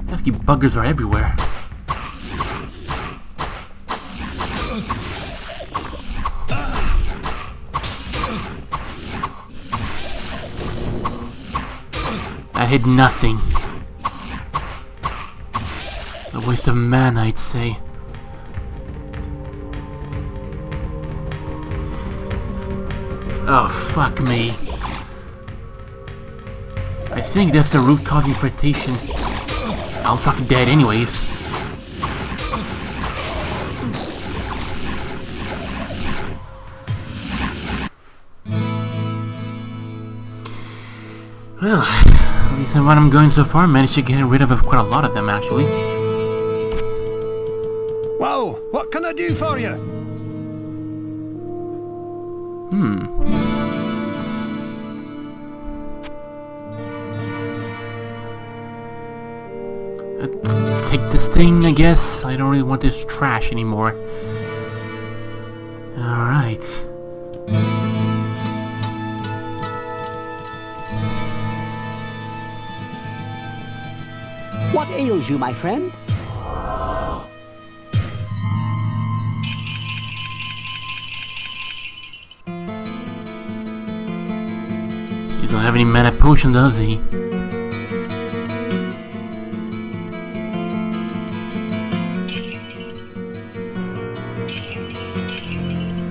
Pesky buggers are everywhere. I hit nothing. A waste of man, I'd say. Oh, fuck me. I think that's the root cause infectation. I'm fucking dead anyways. Well, at least in what I'm going so far, I managed to get rid of quite a lot of them, actually. Whoa! What can I do for you? I'll take this thing, I guess. I don't really want this trash anymore. Alright. What ails you, my friend? Don't have any mana potion, does he?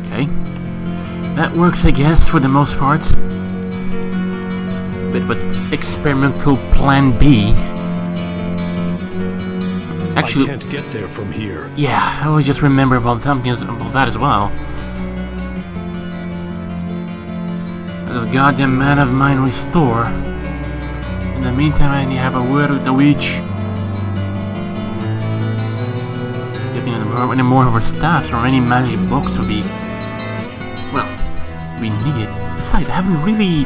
Okay. That works, I guess, for the most part. Bit of an experimental plan B. Actually, I can't get there from here. Yeah, I always just remember about something about that as well. This goddamn man of mine restore. In the meantime, I need to have a word with the witch. Getting any more of her staffs or any magic books would be, well, we need it. Besides, I haven't really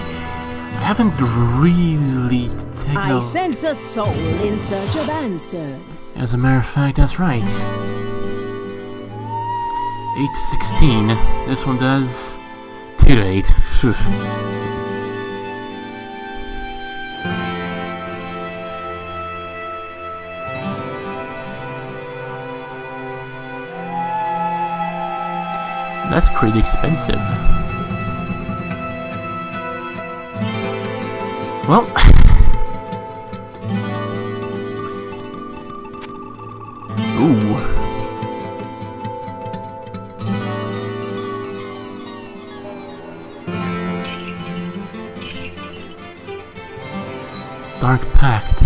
taken. I sense a soul in search of answers. As a matter of fact, that's right. 8 to 16. This one does. 2 to 8. That's pretty expensive. Well, ooh. Dark Pact.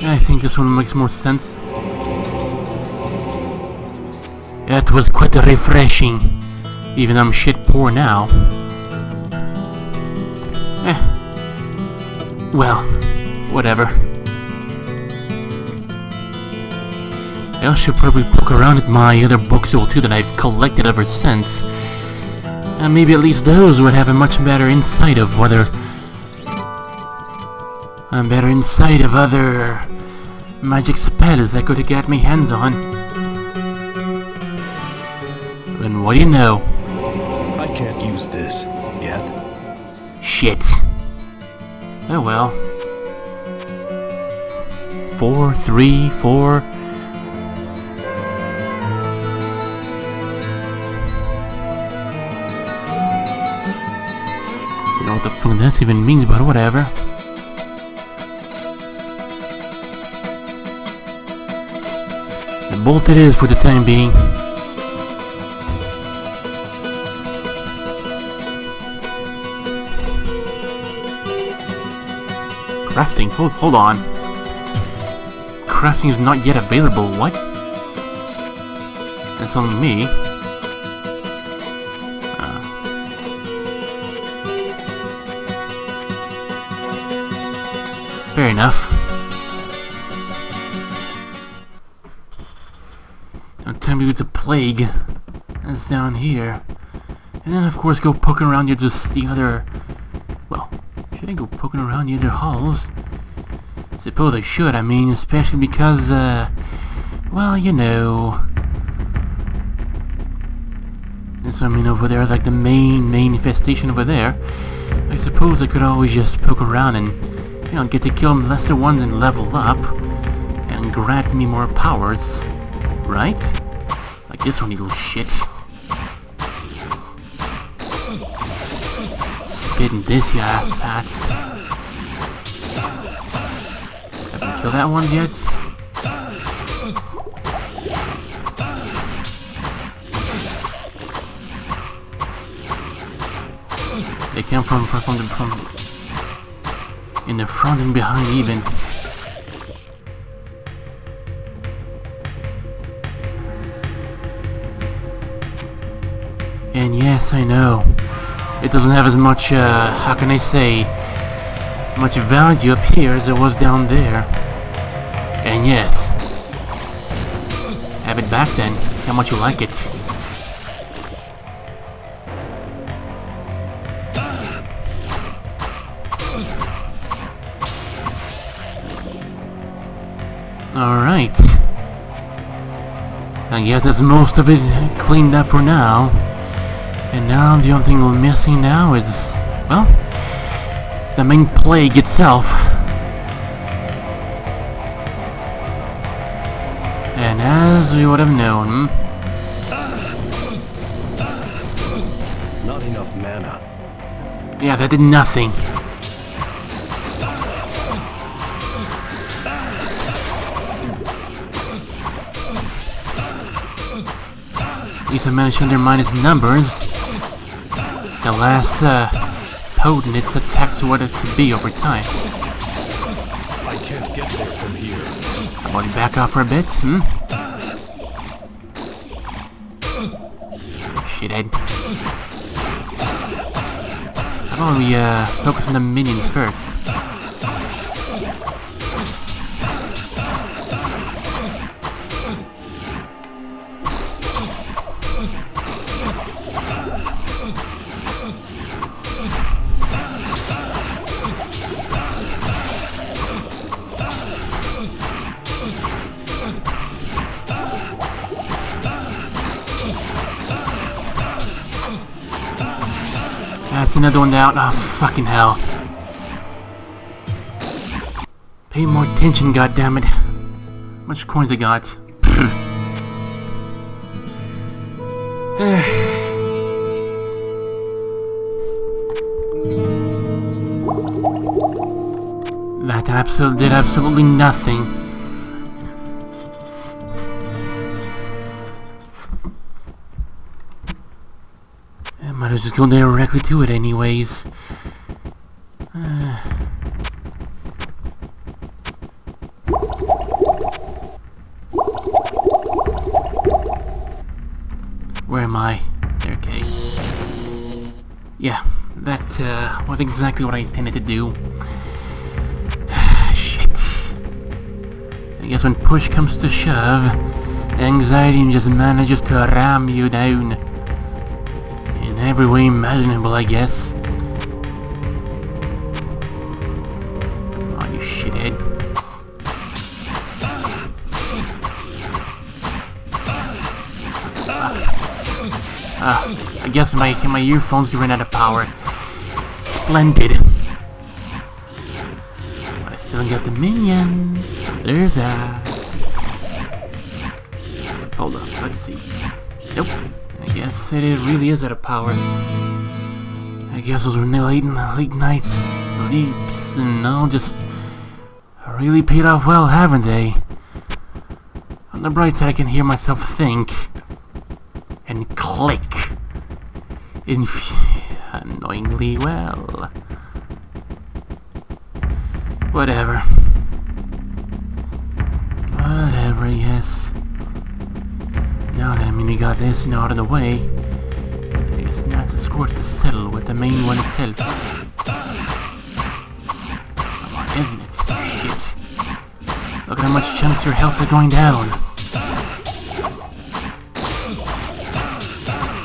Yeah, I think this one makes more sense. That was quite refreshing. Even though I'm shit poor now. Eh. Well, whatever. I also should probably poke around at my other books too that I've collected ever since. And maybe at least those would have a much better insight of whether I'm better inside of other magic spells I could have got my hands on. And what do you know? I can't use this yet. Shit. Oh well. 4, 3, 4. I don't know what the fuck that even means, but whatever. Bolt it is for the time being. Crafting? Hold on. Crafting is not yet available, what? That's only me. Fair enough. Don't tell me with the plague. That's down here. And then of course go poking around near just the other... Well, shouldn't go poking around near their halls. Suppose I should, I mean, especially because, well, you know... And so I mean over there is like the main infestation over there. I suppose I could always just poke around and, you know, get to kill them lesser ones and level up. And grant me more powers. Right? Like this one, you little shit. Spitting this, you ass hats. Have we killed that one yet? They came from in the front and behind even. And yes, I know. It doesn't have as much, how can I say, much value up here as it was down there. And yes, have it back then, how much you like it. Alright. I guess that's most of it cleaned up for now. And now the only thing we're missing now is, well, the main plague itself. And as we would have known, not enough mana. Yeah, that did nothing. At least I managed to undermine his numbers. The less potent its attacks were to be over time. I can't get there from here. I'm going to back off for a bit, hmm? Shithead. How about we focus on the minions first? That's another one out. Oh, fucking hell. Pay more attention, goddammit. How much coins I got? That absolutely did absolutely nothing. Might as well just go directly to it anyways. Where am I? There, okay. Yeah, that was exactly what I intended to do. Shit. I guess when push comes to shove, anxiety just manages to ram you down. In every way imaginable, I guess. Oh, you shithead. I guess my earphones ran out of power. Splendid. But I still got the minion. There's that. Hold up, let's see. Nope. Yes, it really is out of power. I guess those were late night sleeps and all just really paid off well, haven't they? On the bright side, I can hear myself think and click annoyingly well. Whatever. Whatever, yes. Now that I mean we got this and out of the way, I guess now it's a score to settle with the main one itself. Come on, isn't it? Shit. Look at how much chunks your health are going down.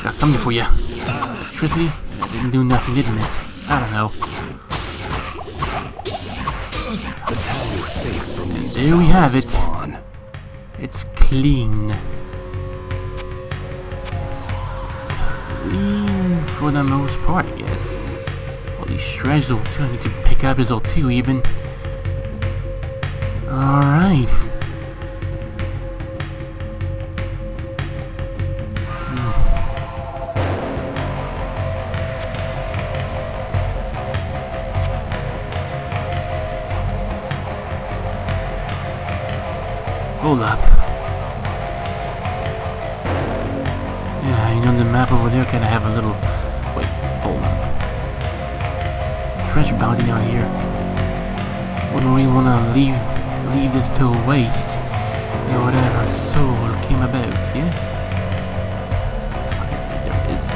Got something for you. Electricity? That didn't do nothing, didn't it? I don't know. The town is safe from and these there we have it. Spawn. It's clean. It's clean for the most part, I guess. All these shreds level 2, I need to pick up as level 2 even. Alright. Hold up. Yeah, you know the map over there kinda have a little... Wait, hold up. Treasure bounty down here. Wouldn't we wanna leave this to waste? Yeah, whatever soul came about, yeah? Fuck it, there it is.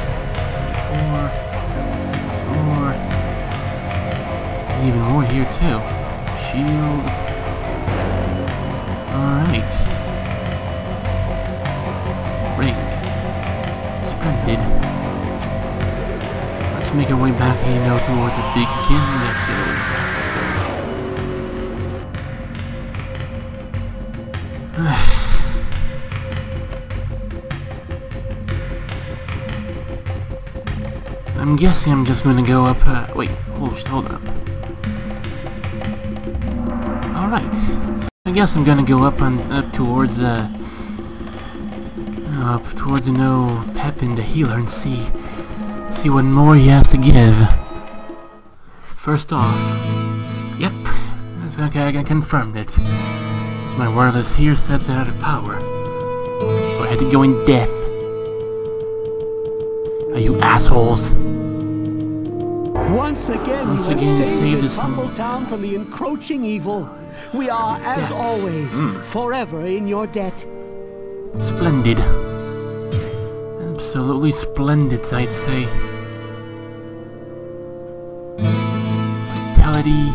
24. More. And even more here too. Shield. Alright. Ring. Splendid. Let's make our way back here now towards the beginning. That's the way back to go. I'm guessing I'm just gonna go up, wait, hold up. Alright. So I guess I'm gonna go up towards you know, Pepin the healer and see what more he has to give. First off, yep, that's okay, I confirmed it. So my wireless here sets it out of power, so I had to go in death. Are you assholes? Once again, you save this humble town from the encroaching evil. We are, as always, forever in your debt. Splendid. Absolutely splendid, I'd say. Vitality...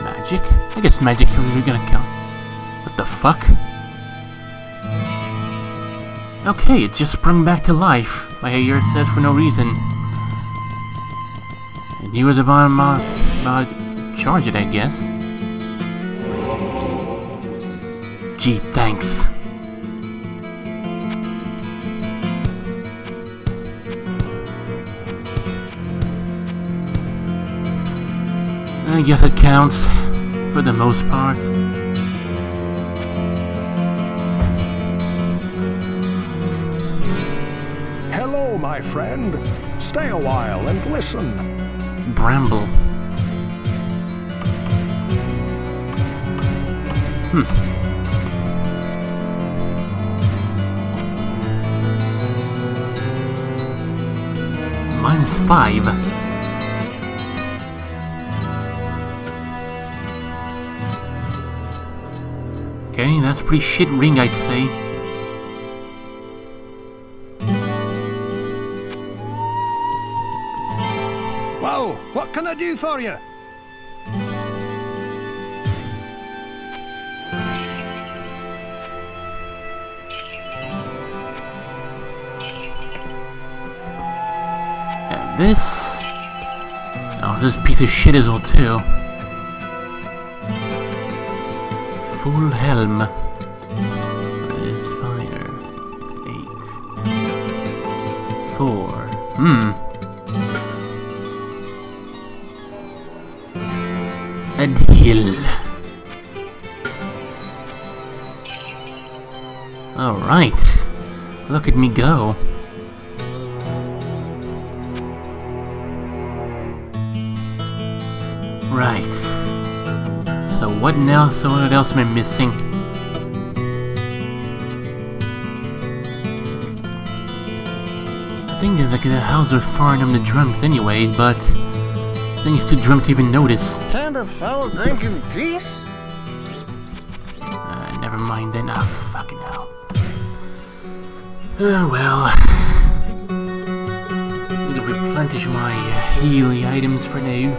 magic? I guess magic is gonna count. What the fuck? Okay, it's just sprung back to life, like I hear it said for no reason. And he was about to charge it, I guess. Gee, thanks. I guess it counts, for the most part. Hello, my friend. Stay a while and listen. Bramble. Hmm. -5. Okay, that's a pretty shit ring, I'd say. Well, what can I do for you? This... Oh, this piece of shit is all too. Full helm. What is fire? 8. 4. A deal. Alright. Look at me go. Right. So what now? So what else am I missing? I think that the houses are far enough the drums anyways, but Then he's too drunk to even notice. Can't a fellow drink in peace? Never mind then. Ah, oh, fucking hell. Oh well. Need to replenish my healing items for now.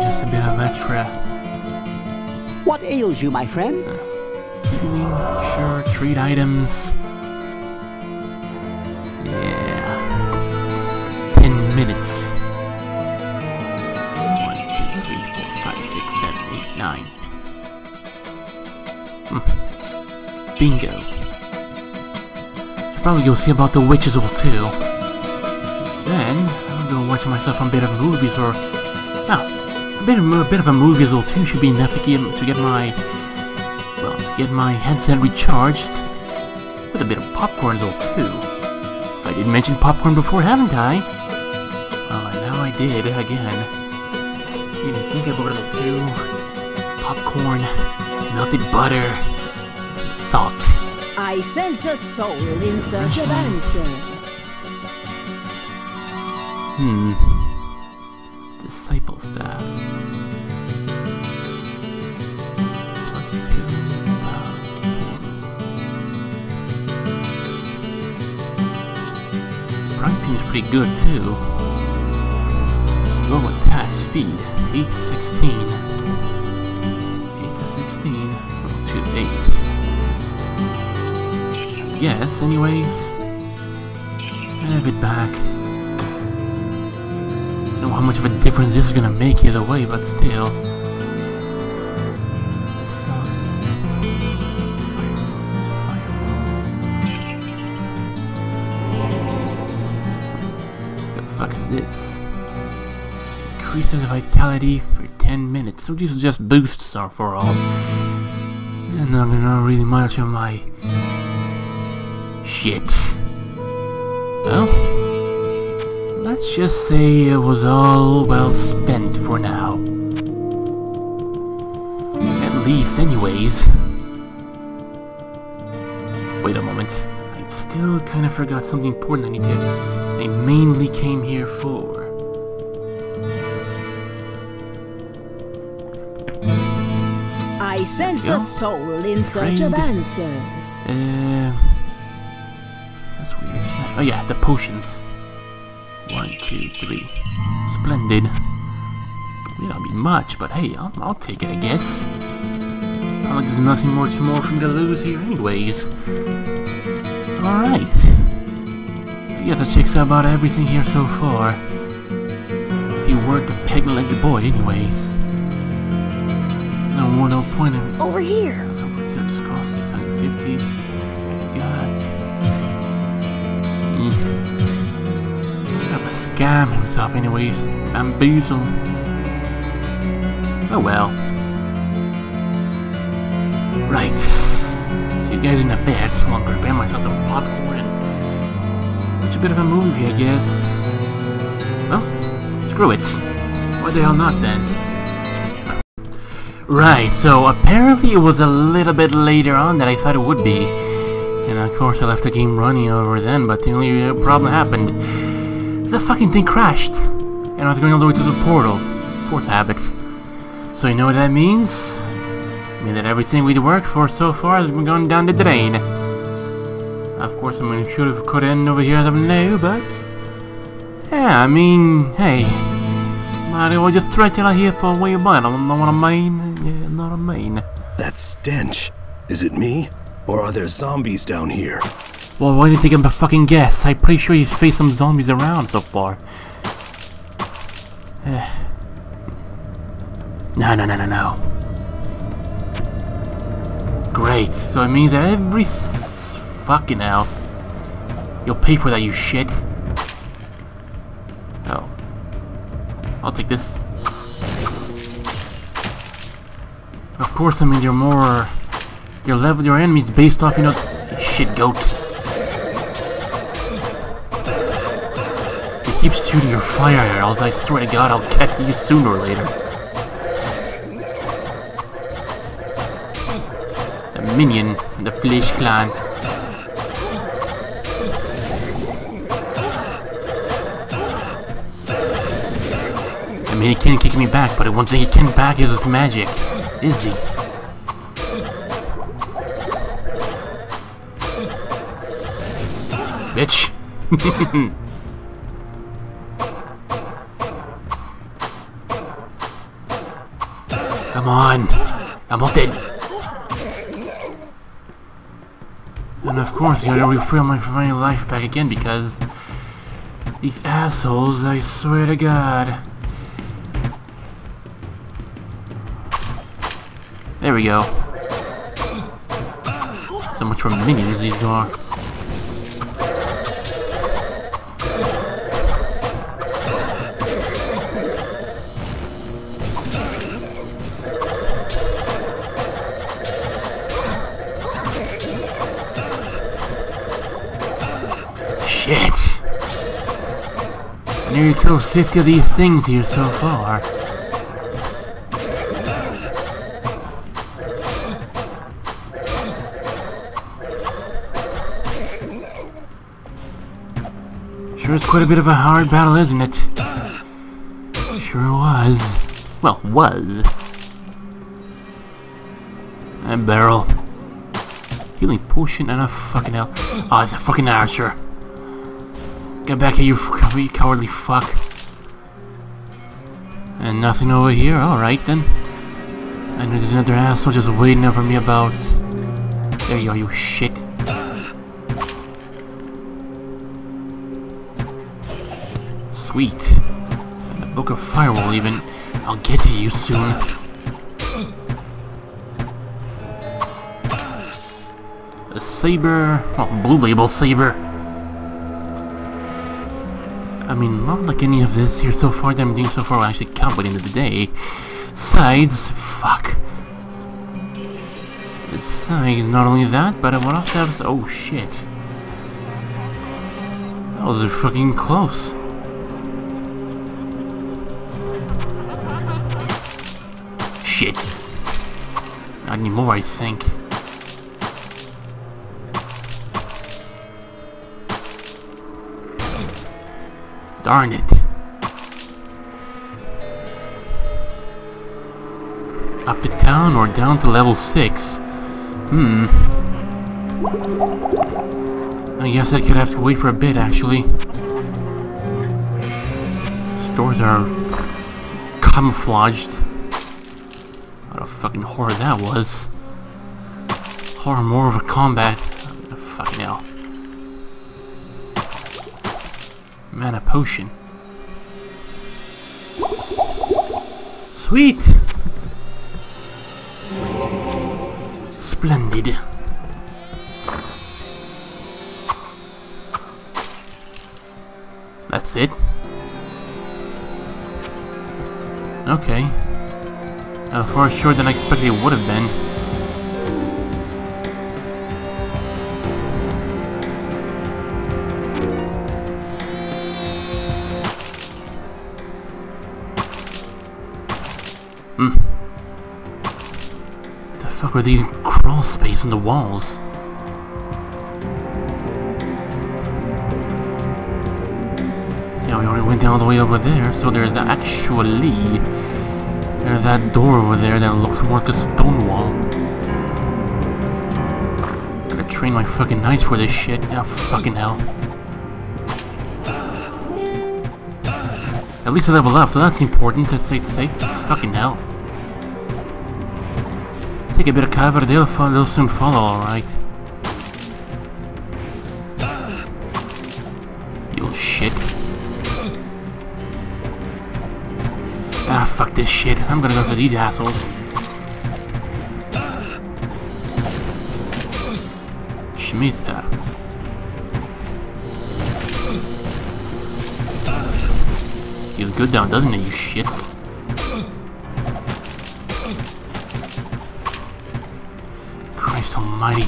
Just a bit of extra. What ails you, my friend? Healing, for sure. Treat items. Yeah. 10 minutes. 1, 2, 3, 4, 5, 6, 7, 8, 9. Bingo. Should probably go see about the witches all too. Then I'll go watch myself a bit of movies or a bit of a movie as well too should be enough to get my headset recharged with a bit of popcorn as well too. I did mention popcorn before, haven't I? Oh, now I did again. Didn't think about it too. Popcorn, melted butter, some salt. I sense a soul in search of answers. Disciple staff. +2. Price seems pretty good too. Slow attack speed, 8 to 16. 8 to 16. 2 to 8. Yes. Anyways, I have it back. I don't know how much of a difference this is gonna make either way, but still. Fire. The fuck is this? Increases vitality for 10 minutes. So these are just boosts for all. And I'm gonna really much of my shit. Well. Let's just say it was all well spent for now. At least anyways. Wait a moment. I still kind of forgot something important I need to... I mainly came here for. I sense a soul in search of answers. That's weird. Oh yeah, the potions. 1, 2, 3. Splendid. May not be much, but hey, I'll take it, I guess. Oh, there's nothing much more for me to lose here anyways. Alright. I guess that checks out about everything here so far. See, word to peg me like the boy anyways. No point in... Over here! So research cost 650. I got... Scam himself anyways, bamboozle. Oh well. Right. See you guys in a bit, so I'll prepare myself some popcorn and watch a bit of a movie, I guess. Well, screw it. Why the hell not then? Right, so apparently it was a little bit later on than I thought it would be. And of course I left the game running over then, but the only problem happened. The fucking thing crashed, and I was going all the way to the portal. Force habits. So you know what that means? I mean that everything we'd worked for so far has been going down the drain. Of course, I mean, it should have cut in over here, I don't know, but... Yeah, I mean, hey. Might as well just stretch it out here for a way of mine. I'm not what I mean. Yeah, not a mean. That stench. Is it me? Or are there zombies down here? Well, why didn't you give him a fucking guess? I'm pretty sure he's faced some zombies around so far. No. Great, so it means that every fucking hell. You'll pay for that, you shit. Oh. I'll take this. Of course, I mean, you're more... Your level, your enemies based off, you know... Shit, goat. Keep shooting your fire arrows, I swear to God I'll catch you sooner or later. The minion, the Flesh Clan. mean, he can't kick me back, but one thing he can back is his magic. Is he? Bitch. Come on. I'm all dead. And of course, I gotta refill my life back again because these assholes, I swear to God. There we go. So much for minions these are. Shit! Nearly killed 50 of these things here so far. Sure is quite a bit of a hard battle, isn't it? Sure was. Well, was. And barrel. Healing potion and a fucking hell. Oh, it's a fucking archer. Get back here, you cowardly fuck. And nothing over here? Alright then. And there's another asshole just waiting over me about. There you are, you shit. Sweet. And the Book of Firewall even. I'll get to you soon. A saber. Oh, blue label saber. I mean, not like any of this here so far that I'm doing so far will actually count by the end of the day. Sides, fuck. Besides, not only that, but I want to have. Oh shit. That was fucking close. Shit. Not anymore, I think. Darn it. Up to town or down to level 6? Hmm. I guess I could have to wait for a bit, actually. Stores are camouflaged. What a fucking horror that was. Horror more of a combat. Fucking hell. Mana potion. Sweet! Splendid. That's it. Okay. Far shorter than I expected it would have been. The fuck are these crawl space in the walls? Yeah, we already went down all the way over there, so there's actually that door over there that looks more like a stone wall. Gotta train my fucking knights for this shit. Yeah, fucking hell. At least I level up, so that's important. That's safe to say. Fucking hell. Take a bit of cover, they'll soon follow, alright. You shit. Ah, fuck this shit. I'm gonna go for these assholes. Shmita. Feels good down, doesn't it, you shits? Christ almighty.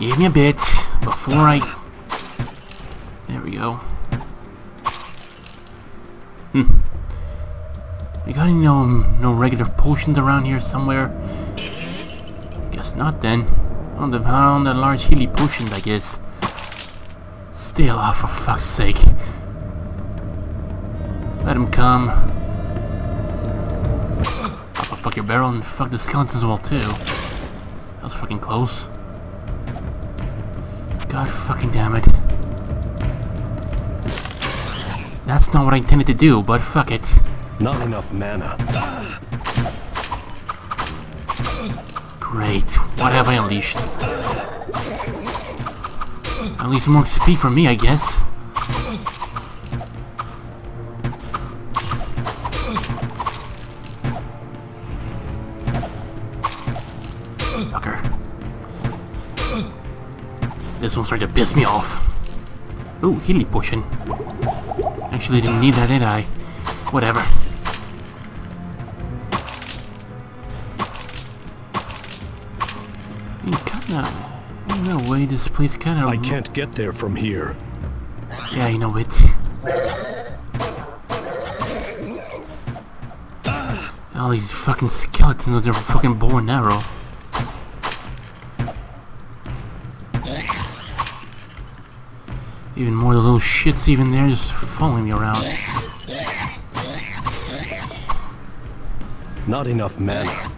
Give me a bit before I. There we go. We got any no regular potions around here somewhere? Guess not then. On the large healing potions, I guess. Steal off, for fuck's sake. Let him come. I'll fuck your barrel and fuck the skeletons as well too. That was fucking close. God fucking damn it. That's not what I intended to do, but fuck it. Not enough mana. Great. What have I unleashed? At least more speed for me, I guess. Fucker. This one's starting to piss me off. Ooh, healing potion. Actually, didn't need that, did I? Whatever. No way, this place kinda... I can't get there from here. Yeah, you know it. All these fucking skeletons with their fucking bow and arrow. Even more of the little shits even there just following me around. Not enough mana.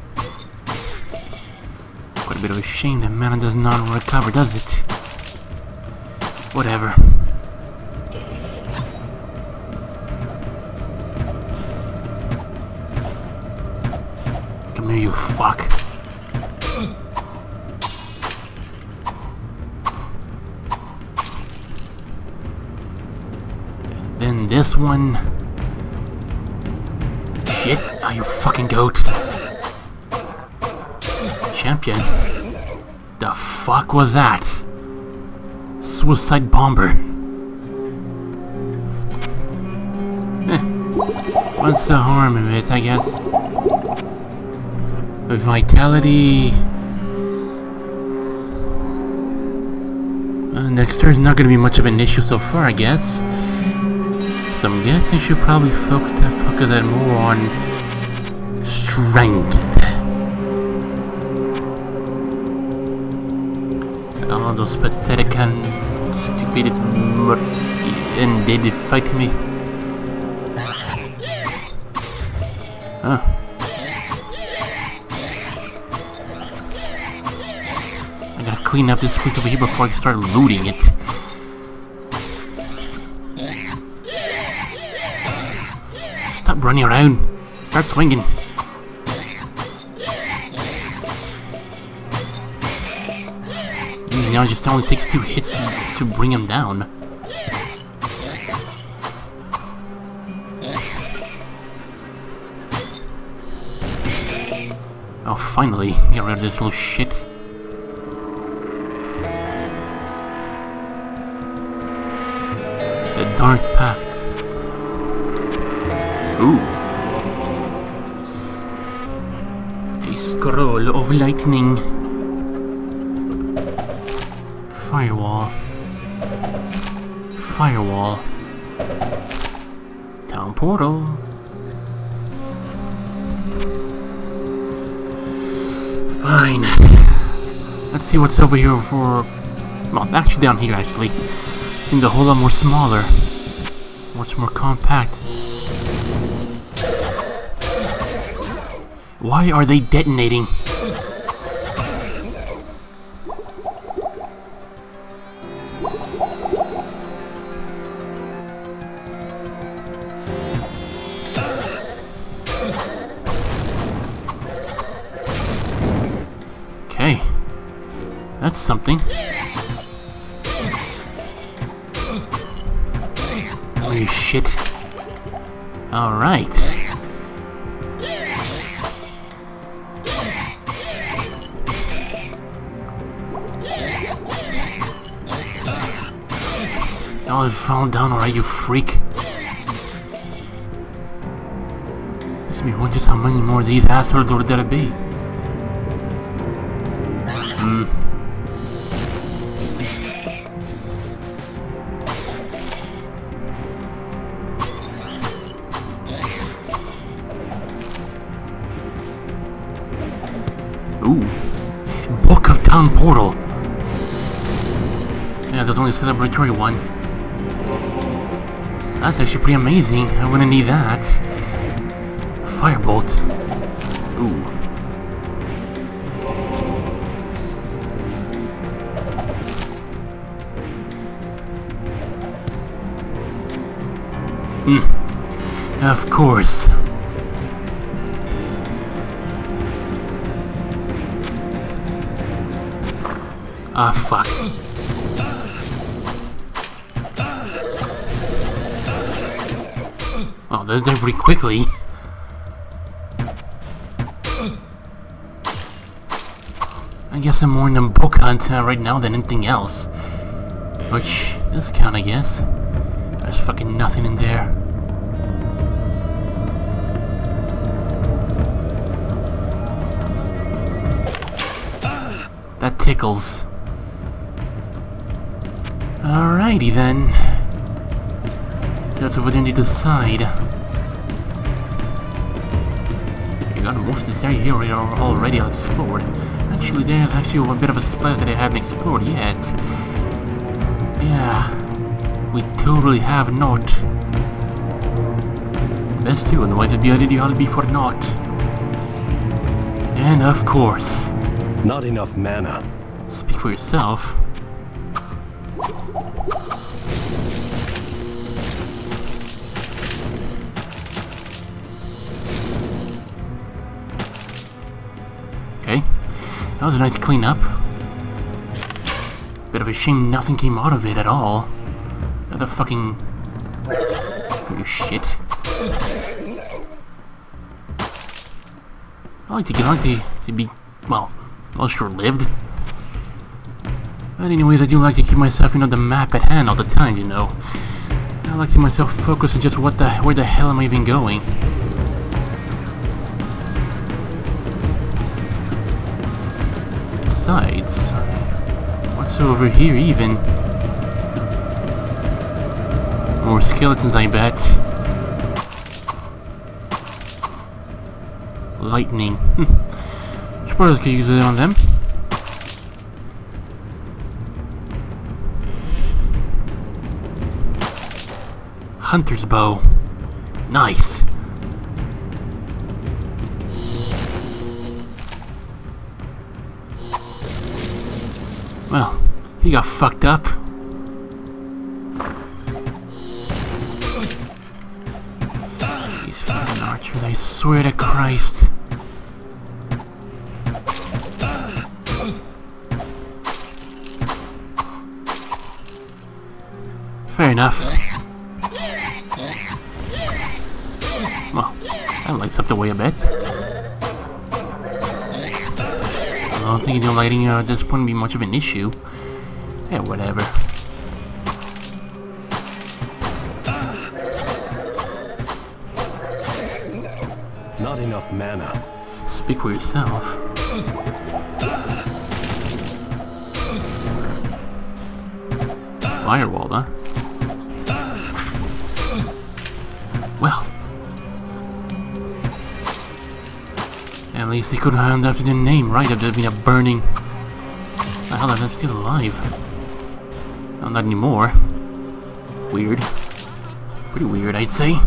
Quite a bit of a shame that mana does not recover, does it? Whatever. Come here, you fuck. And then this one. Shit, are you fucking goat? Champion? The fuck was that? Suicide bomber. Eh. What's the harm of it, I guess? The vitality... next turn is not gonna be much of an issue so far, I guess. So I'm guessing I should probably focus that more on... strength. All those pathetic and stupid and they fight me. Huh. I gotta clean up this place over here before I start looting it. Stop running around. Start swinging. Now it just only takes 2 hits to bring him down. Oh, finally, get rid of this little shit. The Dark Pact. Ooh. A scroll of lightning. Firewall. Firewall. Town portal. Fine. Let's see what's over here for... well, actually down here, actually. Seems a whole lot more smaller. Much more compact. Why are they detonating? That's something. Holy shit. Alright. Oh, it fell down alright, you freak. Makes me wonder how many more of these assholes would there be. Portal. Yeah, there's only a celebratory one. That's actually pretty amazing. I wouldn't need that. Firebolt. Ooh. Of course. Ah, fuck. Oh, those done pretty quickly. I guess I'm more in the book hunt right now than anything else. Which is kind, I guess. There's fucking nothing in there. That tickles. Alrighty then. That's over there on the other side. I got most of this area here already explored. Actually, there's actually a bit of a splash that I haven't explored yet. Yeah. We totally have not. Best too, otherwise it'd be an ideology for naught. And of course. Not enough mana. Speak for yourself. Okay. That was a nice cleanup. Bit of a shame nothing came out of it at all. Another fucking... oh, shit. I like to get on to be... well, not short-lived. But anyways, I do like to keep myself, you know, the map at hand all the time, you know. I like to keep myself focused on just what the... where the hell am I even going? Besides... what's over here, even? More skeletons, I bet. Lightning. Suppose I could use it on them. Hunter's bow. Nice. Well, he got fucked up. I swear to Christ. Fair enough. Well, that lights up the way a bit. I don't think the lighting at this point would be much of an issue. Yeah, whatever. Not enough mana. Speak for yourself. Firewall, huh? Well. At least he couldn't hand after the name, right? After being a burning. The hell, I'm still alive. No, not anymore. Weird. Pretty weird, I'd say.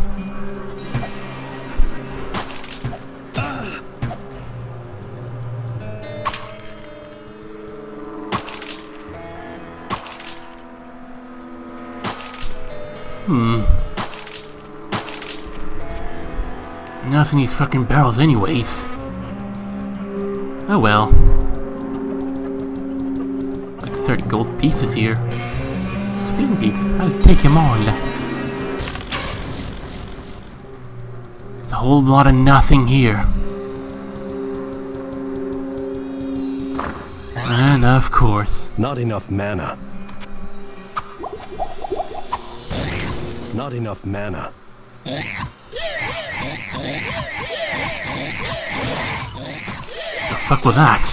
Nothing in these fucking barrels anyways. Oh well. Like 30 gold pieces here. Splendid, I'll take them all. There's a whole lot of nothing here. And of course. Not enough mana. Not enough mana. The fuck was that?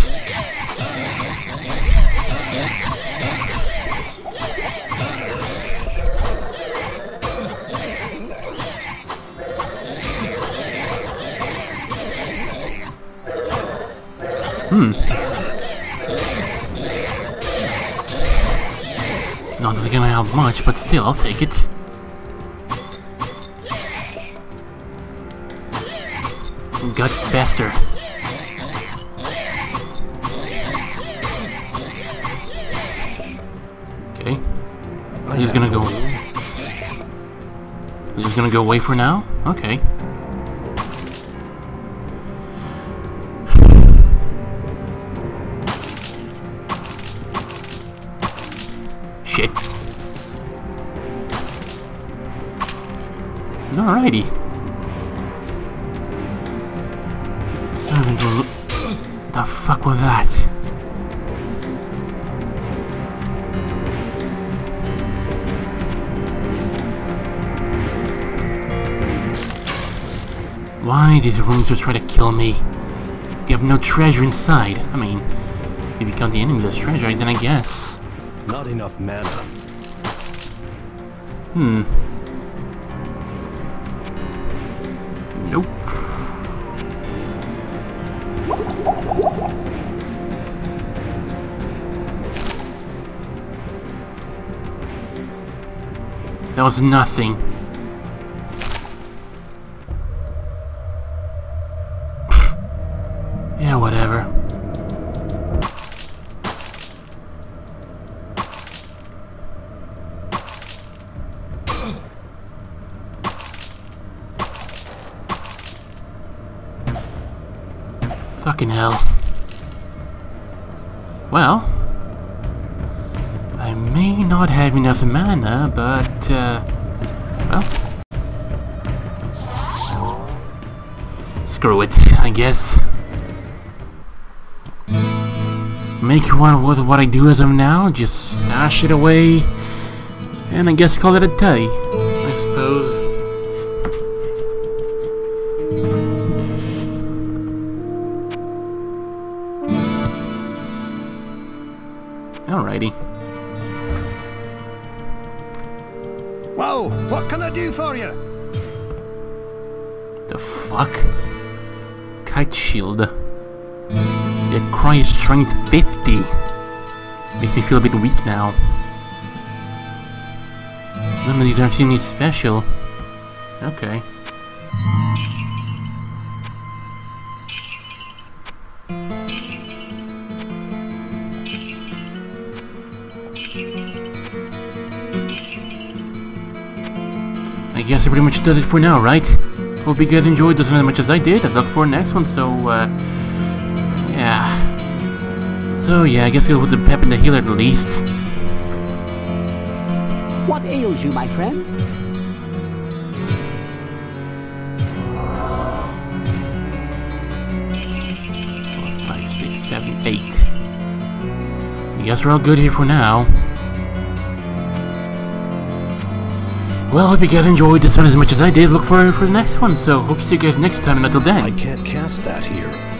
Not that it's gonna help much, but still, I'll take it. got faster. Okay. He's gonna go. He's just gonna go away for now? Okay. Shit. Alrighty. The fuck was that? Why these rooms just try to kill me? They have no treasure inside. I mean, if you count the enemy as treasure, then I guess. Not enough mana. Nope. That was nothing. Yeah, whatever. Fucking hell. Well, I may not have enough mana, but, well, screw it, I guess. Make one with what I do as of now, just stash it away, and I guess call it a day, I suppose. Alrighty. Whoa! What can I do for you? The fuck? Kite shield. Your cry is strength 50. Makes me feel a bit weak now. None of these aren't even special. Okay. I guess it pretty much does it for now, right? Hope you guys enjoyed this one as much as I did. I look forward to the next one, so, yeah. So, yeah, I guess we'll go with the Pepin the Healer at least. What ails you, my friend? Four, five, six, seven, eight. I guess we're all good here for now. Well, I hope you guys enjoyed this one as much as I did. Look forward for the next one, so hope to see you guys next time, and until then... I can't cast that here.